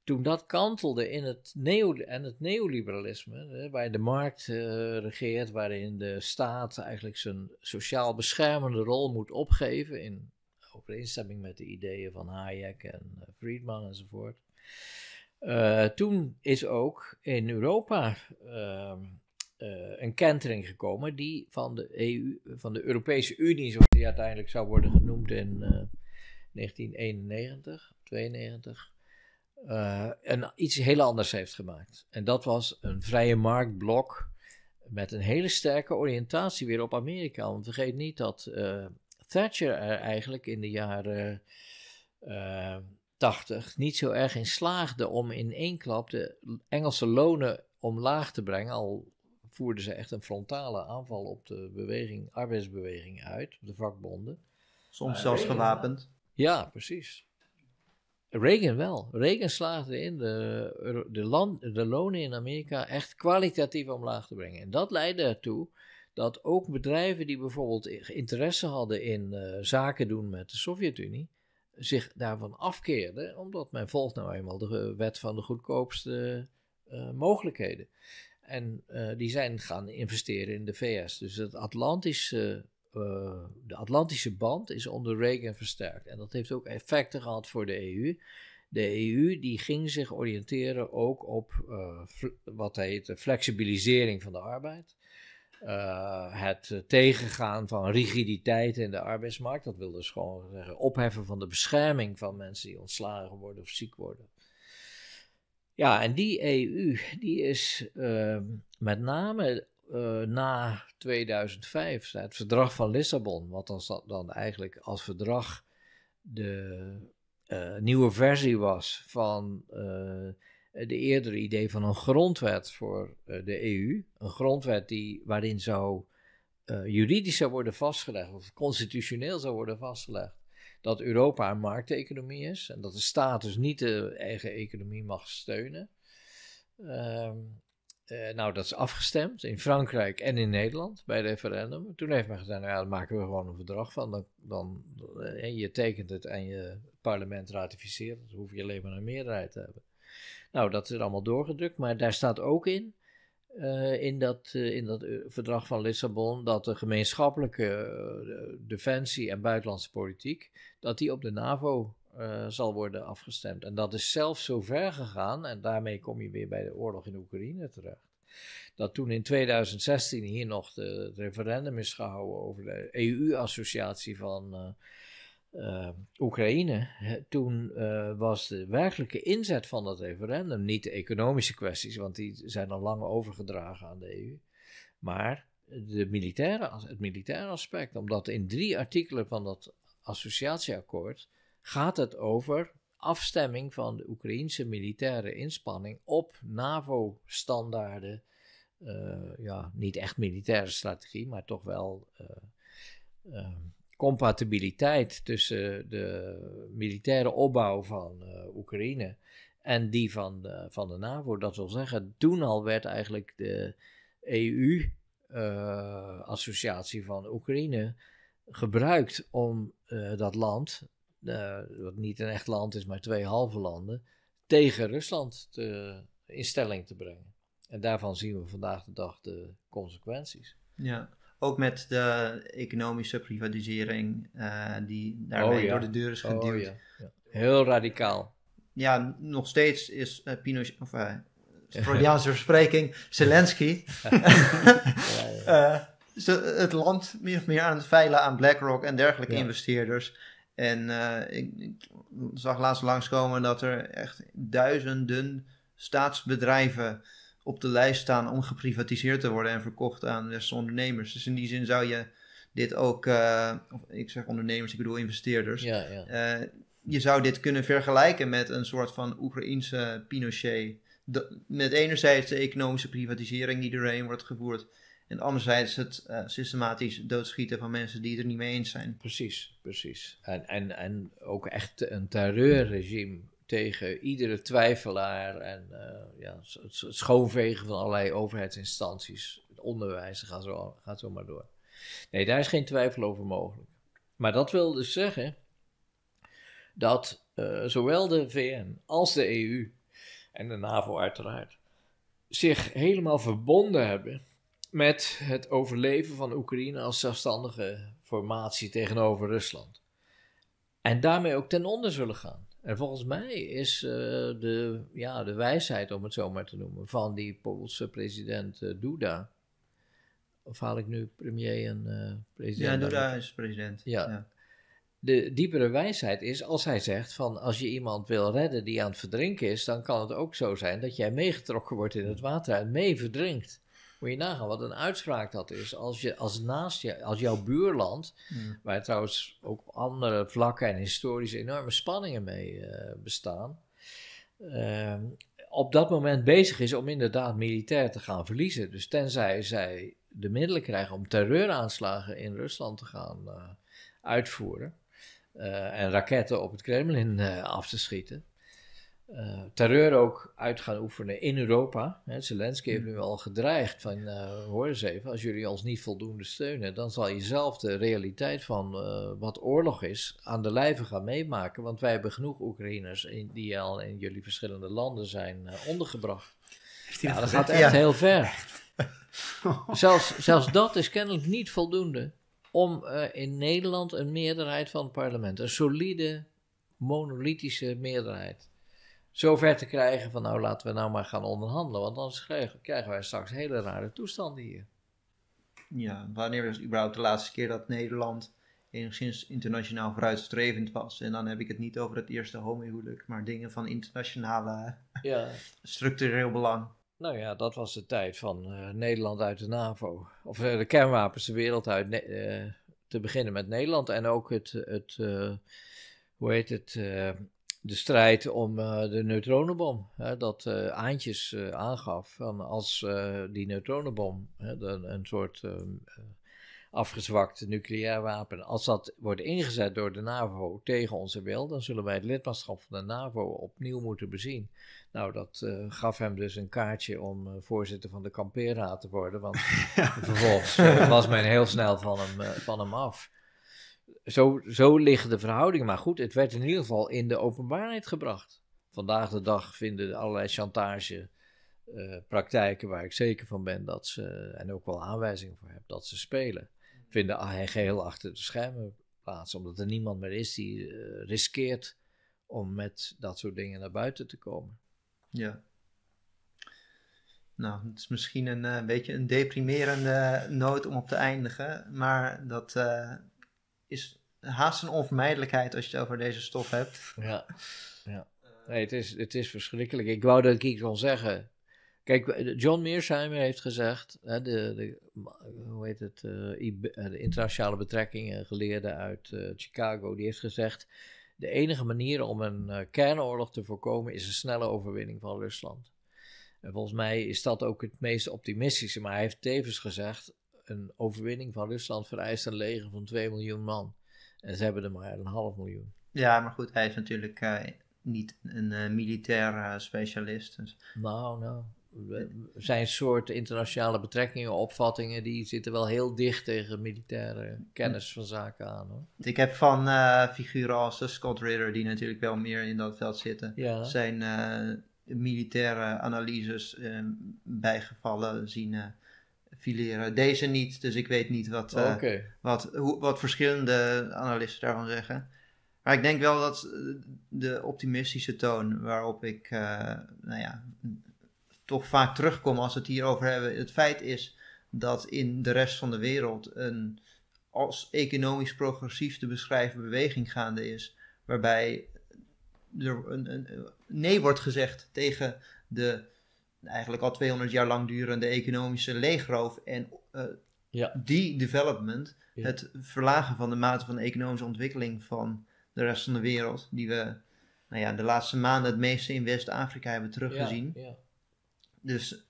Toen dat kantelde in het, neo, en het neoliberalisme, hè, waar de markt uh, regeert, waarin de staat eigenlijk zijn sociaal beschermende rol moet opgeven in overeenstemming met de ideeën van Hayek en uh, Friedman enzovoort. Uh, toen is ook in Europa uh, uh, een kentering gekomen die van de E U, van de Europese Unie, zoals die uiteindelijk zou worden genoemd in uh, negentien eenennegentig, tweeënnegentig, uh, een, iets heel anders heeft gemaakt. En dat was een vrije marktblok met een hele sterke oriëntatie weer op Amerika. Want vergeet niet dat uh, Thatcher er eigenlijk in de jaren Uh, tachtig niet zo erg in slaagde om in één klap de Engelse lonen omlaag te brengen, al voerden ze echt een frontale aanval op de beweging, arbeidsbeweging uit, op de vakbonden. Soms maar zelfs Reagan, gewapend. Ja, precies. Reagan wel. Reagan slaagde in de, de, land, de lonen in Amerika echt kwalitatief omlaag te brengen. En dat leidde ertoe dat ook bedrijven die bijvoorbeeld interesse hadden in uh, zaken doen met de Sovjet-Unie, zich daarvan afkeerden, omdat men volgt nou eenmaal de wet van de goedkoopste uh, mogelijkheden. En uh, die zijn gaan investeren in de V S. Dus het Atlantische, uh, de Atlantische band is onder Reagan versterkt. En dat heeft ook effecten gehad voor de E U. De E U die ging zich oriënteren ook op uh, wat heet de flexibilisering van de arbeid. Uh, het tegengaan van rigiditeiten in de arbeidsmarkt. Dat wil dus gewoon zeggen opheffen van de bescherming van mensen die ontslagen worden of ziek worden. Ja, en die E U die is uh, met name uh, na tweeduizend vijf, het verdrag van Lissabon, wat dan, dan eigenlijk als verdrag de uh, nieuwe versie was van uh, de eerdere idee van een grondwet voor uh, de E U. Een grondwet die, waarin zou uh, juridisch zou worden vastgelegd, of constitutioneel zou worden vastgelegd, dat Europa een markteconomie is en dat de staat dus niet de eigen economie mag steunen. Um, eh, nou, dat is afgestemd in Frankrijk en in Nederland bij referendum. Toen heeft men gezegd, nou ja, daar maken we gewoon een verdrag van. Dan, dan, en je tekent het en je parlement ratificeert. Dan hoef je alleen maar een meerderheid te hebben. Nou, dat is allemaal doorgedrukt, maar daar staat ook in, Uh, in, dat, uh, in dat verdrag van Lissabon, dat de gemeenschappelijke uh, defensie en buitenlandse politiek, dat die op de NAVO uh, zal worden afgestemd. En dat is zelfs zo ver gegaan, en daarmee kom je weer bij de oorlog in Oekraïne terecht, dat toen in tweeduizend zestien hier nog de, het referendum is gehouden over de E U-associatie van uh, Uh, Oekraïne, toen uh, was de werkelijke inzet van dat referendum niet de economische kwesties, want die zijn al lang overgedragen aan de E U, maar de militaire, het militaire aspect, omdat in drie artikelen van dat associatieakkoord gaat het over afstemming van de Oekraïense militaire inspanning op NAVO-standaarden, uh, ja, niet echt militaire strategie, maar toch wel Uh, uh, compatibiliteit tussen de militaire opbouw van uh, Oekraïne en die van de, van de NAVO. Dat wil zeggen, toen al werd eigenlijk de E U-associatie uh, van Oekraïne gebruikt om uh, dat land, uh, wat niet een echt land is, maar twee halve landen, tegen Rusland te, in stelling te brengen. En daarvan zien we vandaag de dag de consequenties. Ja. Ook met de economische privatisering uh, die daarmee oh, ja. door de deur is geduwd. Oh, ja. Ja. Heel radicaal. Ja, nog steeds is uh, Pinochet, of uh, Freudiaanse verspreking, Zelensky, ja, ja. uh, ze, het land meer of meer aan het veilen aan BlackRock en dergelijke ja. investeerders. En uh, ik, ik zag laatst langskomen dat er echt duizenden staatsbedrijven op de lijst staan om geprivatiseerd te worden en verkocht aan westerse ondernemers. Dus in die zin zou je dit ook, uh, of ik zeg ondernemers, ik bedoel investeerders, ja, ja. Uh, je zou dit kunnen vergelijken met een soort van Oekraïense Pinochet. De, met enerzijds de economische privatisering die doorheen wordt gevoerd en anderzijds het uh, systematisch doodschieten van mensen die het er niet mee eens zijn. Precies, precies. En, en, en ook echt een terreurregime tegen iedere twijfelaar en uh, ja, het schoonvegen van allerlei overheidsinstanties. Het onderwijs gaat zo, gaat zo maar door. Nee, daar is geen twijfel over mogelijk. Maar dat wil dus zeggen dat uh, zowel de V N als de E U en de NAVO uiteraard zich helemaal verbonden hebben met het overleven van Oekraïne als zelfstandige formatie tegenover Rusland. En daarmee ook ten onder zullen gaan. En volgens mij is uh, de, ja, de wijsheid, om het zo maar te noemen, van die Poolse president uh, Duda. Of haal ik nu premier en uh, president? Ja, Duda is president. Ja. Ja. De diepere wijsheid is als hij zegt van als je iemand wil redden die aan het verdrinken is, dan kan het ook zo zijn dat jij meegetrokken wordt in het water en mee verdrinkt. Moet je nagaan wat een uitspraak dat is. Als, je, als, naast je, als jouw buurland, mm. waar trouwens ook op andere vlakken en historisch enorme spanningen mee uh, bestaan, uh, op dat moment bezig is om inderdaad militair te gaan verliezen. Dus tenzij zij de middelen krijgen om terreuraanslagen in Rusland te gaan uh, uitvoeren uh, en raketten op het Kremlin uh, af te schieten. Uh, terreur ook uit gaan oefenen in Europa. He, Zelensky heeft nu al gedreigd van, uh, hoor eens even, als jullie ons niet voldoende steunen, dan zal je zelf de realiteit van uh, wat oorlog is aan de lijve gaan meemaken, want wij hebben genoeg Oekraïners in, die al in jullie verschillende landen zijn uh, ondergebracht. Ja, dat, dat gaat echt ja. heel ver. zelfs, zelfs dat is kennelijk niet voldoende om uh, in Nederland een meerderheid van het parlement, een solide, monolithische meerderheid, zover te krijgen van nou laten we nou maar gaan onderhandelen, want anders krijgen, krijgen wij straks hele rare toestanden hier. Ja, wanneer was het überhaupt de laatste keer dat Nederland enigszins internationaal vooruitstrevend was? En dan heb ik het niet over het eerste homohuwelijk, maar dingen van internationale ja. structureel belang. Nou ja, dat was de tijd van uh, Nederland uit de NAVO. Of uh, de kernwapens de wereld uit, ne- uh, te beginnen met Nederland en ook het, het uh, hoe heet het... Uh, de strijd om uh, de neutronenbom, hè, dat uh, Aantjes uh, aangaf van als uh, die neutronenbom, hè, de, een soort uh, afgezwakt nucleair wapen, als dat wordt ingezet door de NAVO tegen onze wil, dan zullen wij het lidmaatschap van de NAVO opnieuw moeten bezien. Nou, dat uh, gaf hem dus een kaartje om uh, voorzitter van de kampeerraad te worden, want ja. vervolgens uh, was men heel snel van hem, uh, van hem af. Zo, zo liggen de verhoudingen. Maar goed, het werd in ieder geval in de openbaarheid gebracht. Vandaag de dag vinden allerlei chantagepraktijken, uh, waar ik zeker van ben dat ze, en ook wel aanwijzingen voor heb, dat ze spelen, vinden geheel achter de schermen plaats. Omdat er niemand meer is die uh, riskeert om met dat soort dingen naar buiten te komen. Ja. Nou, het is misschien een uh, beetje een deprimerende noot om op te eindigen. Maar dat... Uh... is haast een onvermijdelijkheid als je het over deze stof hebt. Ja, ja. Nee, het is, het is verschrikkelijk. Ik wou dat ik iets kon zeggen. Kijk, John Mearsheimer heeft gezegd, hè, de, de, hoe heet het, uh, de internationale betrekkingen geleerde uit uh, Chicago, die heeft gezegd, de enige manier om een uh, kernoorlog te voorkomen is een snelle overwinning van Rusland. En volgens mij is dat ook het meest optimistische, maar hij heeft tevens gezegd, een overwinning van Rusland vereist een leger van twee miljoen man. En ze hebben er maar een half miljoen. Ja, maar goed, hij is natuurlijk uh, niet een uh, militair uh, specialist. Dus. Nou, nou. Zijn soort internationale betrekkingen, opvattingen, die zitten wel heel dicht tegen militaire kennis van zaken aan, hoor. Ik heb van uh, figuren als uh, Scott Ritter, die natuurlijk wel meer in dat veld zitten, ja. zijn uh, militaire analyses uh, bijgevallen zien... Uh, fileren. Deze niet, dus ik weet niet wat, oh, okay. uh, wat, hoe, wat verschillende analisten daarvan zeggen. Maar ik denk wel dat de optimistische toon waarop ik uh, nou ja, toch vaak terugkom als we het hierover hebben. Het feit is dat in de rest van de wereld een als economisch progressief te beschrijven beweging gaande is. Waarbij er een, een nee wordt gezegd tegen de... eigenlijk al tweehonderd jaar lang durende economische leegroof en uh, ja. de-development, ja. het verlagen van de mate van de economische ontwikkeling van de rest van de wereld, die we nou ja, de laatste maanden het meeste in West-Afrika hebben teruggezien. Ja, ja. Dus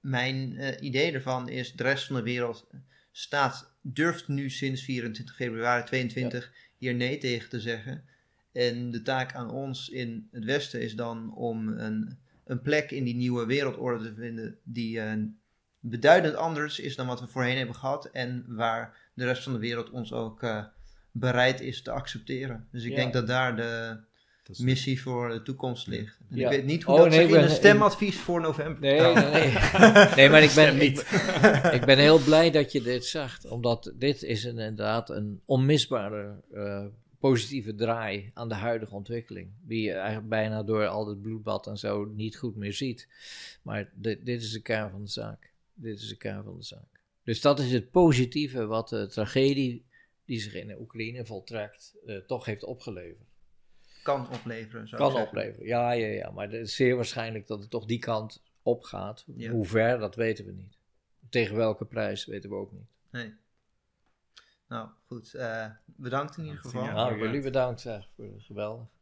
mijn uh, idee ervan is, de rest van de wereld staat, durft nu sinds vierentwintig februari tweeëntwintig ja. hier nee tegen te zeggen. En de taak aan ons in het Westen is dan om een... een plek in die nieuwe wereldorde te vinden die uh, beduidend anders is dan wat we voorheen hebben gehad en waar de rest van de wereld ons ook uh, bereid is te accepteren. Dus ik ja. denk dat daar de dat is... missie voor de toekomst ligt. Ja. Ik weet niet hoe oh, dat nee, in ben, een stemadvies ik... voor november. Nee, nee, nee. nee maar ik ben, niet. Ik, ik ben heel blij dat je dit zegt, omdat dit is een, inderdaad een onmisbare uh, positieve draai aan de huidige ontwikkeling, die je eigenlijk bijna door al het bloedbad en zo niet goed meer ziet. Maar dit, dit is de kern van de zaak. Dit is de kern van de zaak. Dus dat is het positieve wat de tragedie die zich in de Oekraïne voltrekt, uh, toch heeft opgeleverd. Kan opleveren, zou Kan opleveren, ja, ja, ja. Maar het is zeer waarschijnlijk dat het toch die kant op gaat. Ja. Hoe ver, dat weten we niet. Tegen welke prijs, weten we ook niet. Nee. Nou, goed. Uh, bedankt in ieder geval. Ja, jullie bedankt, zeg. Geweldig.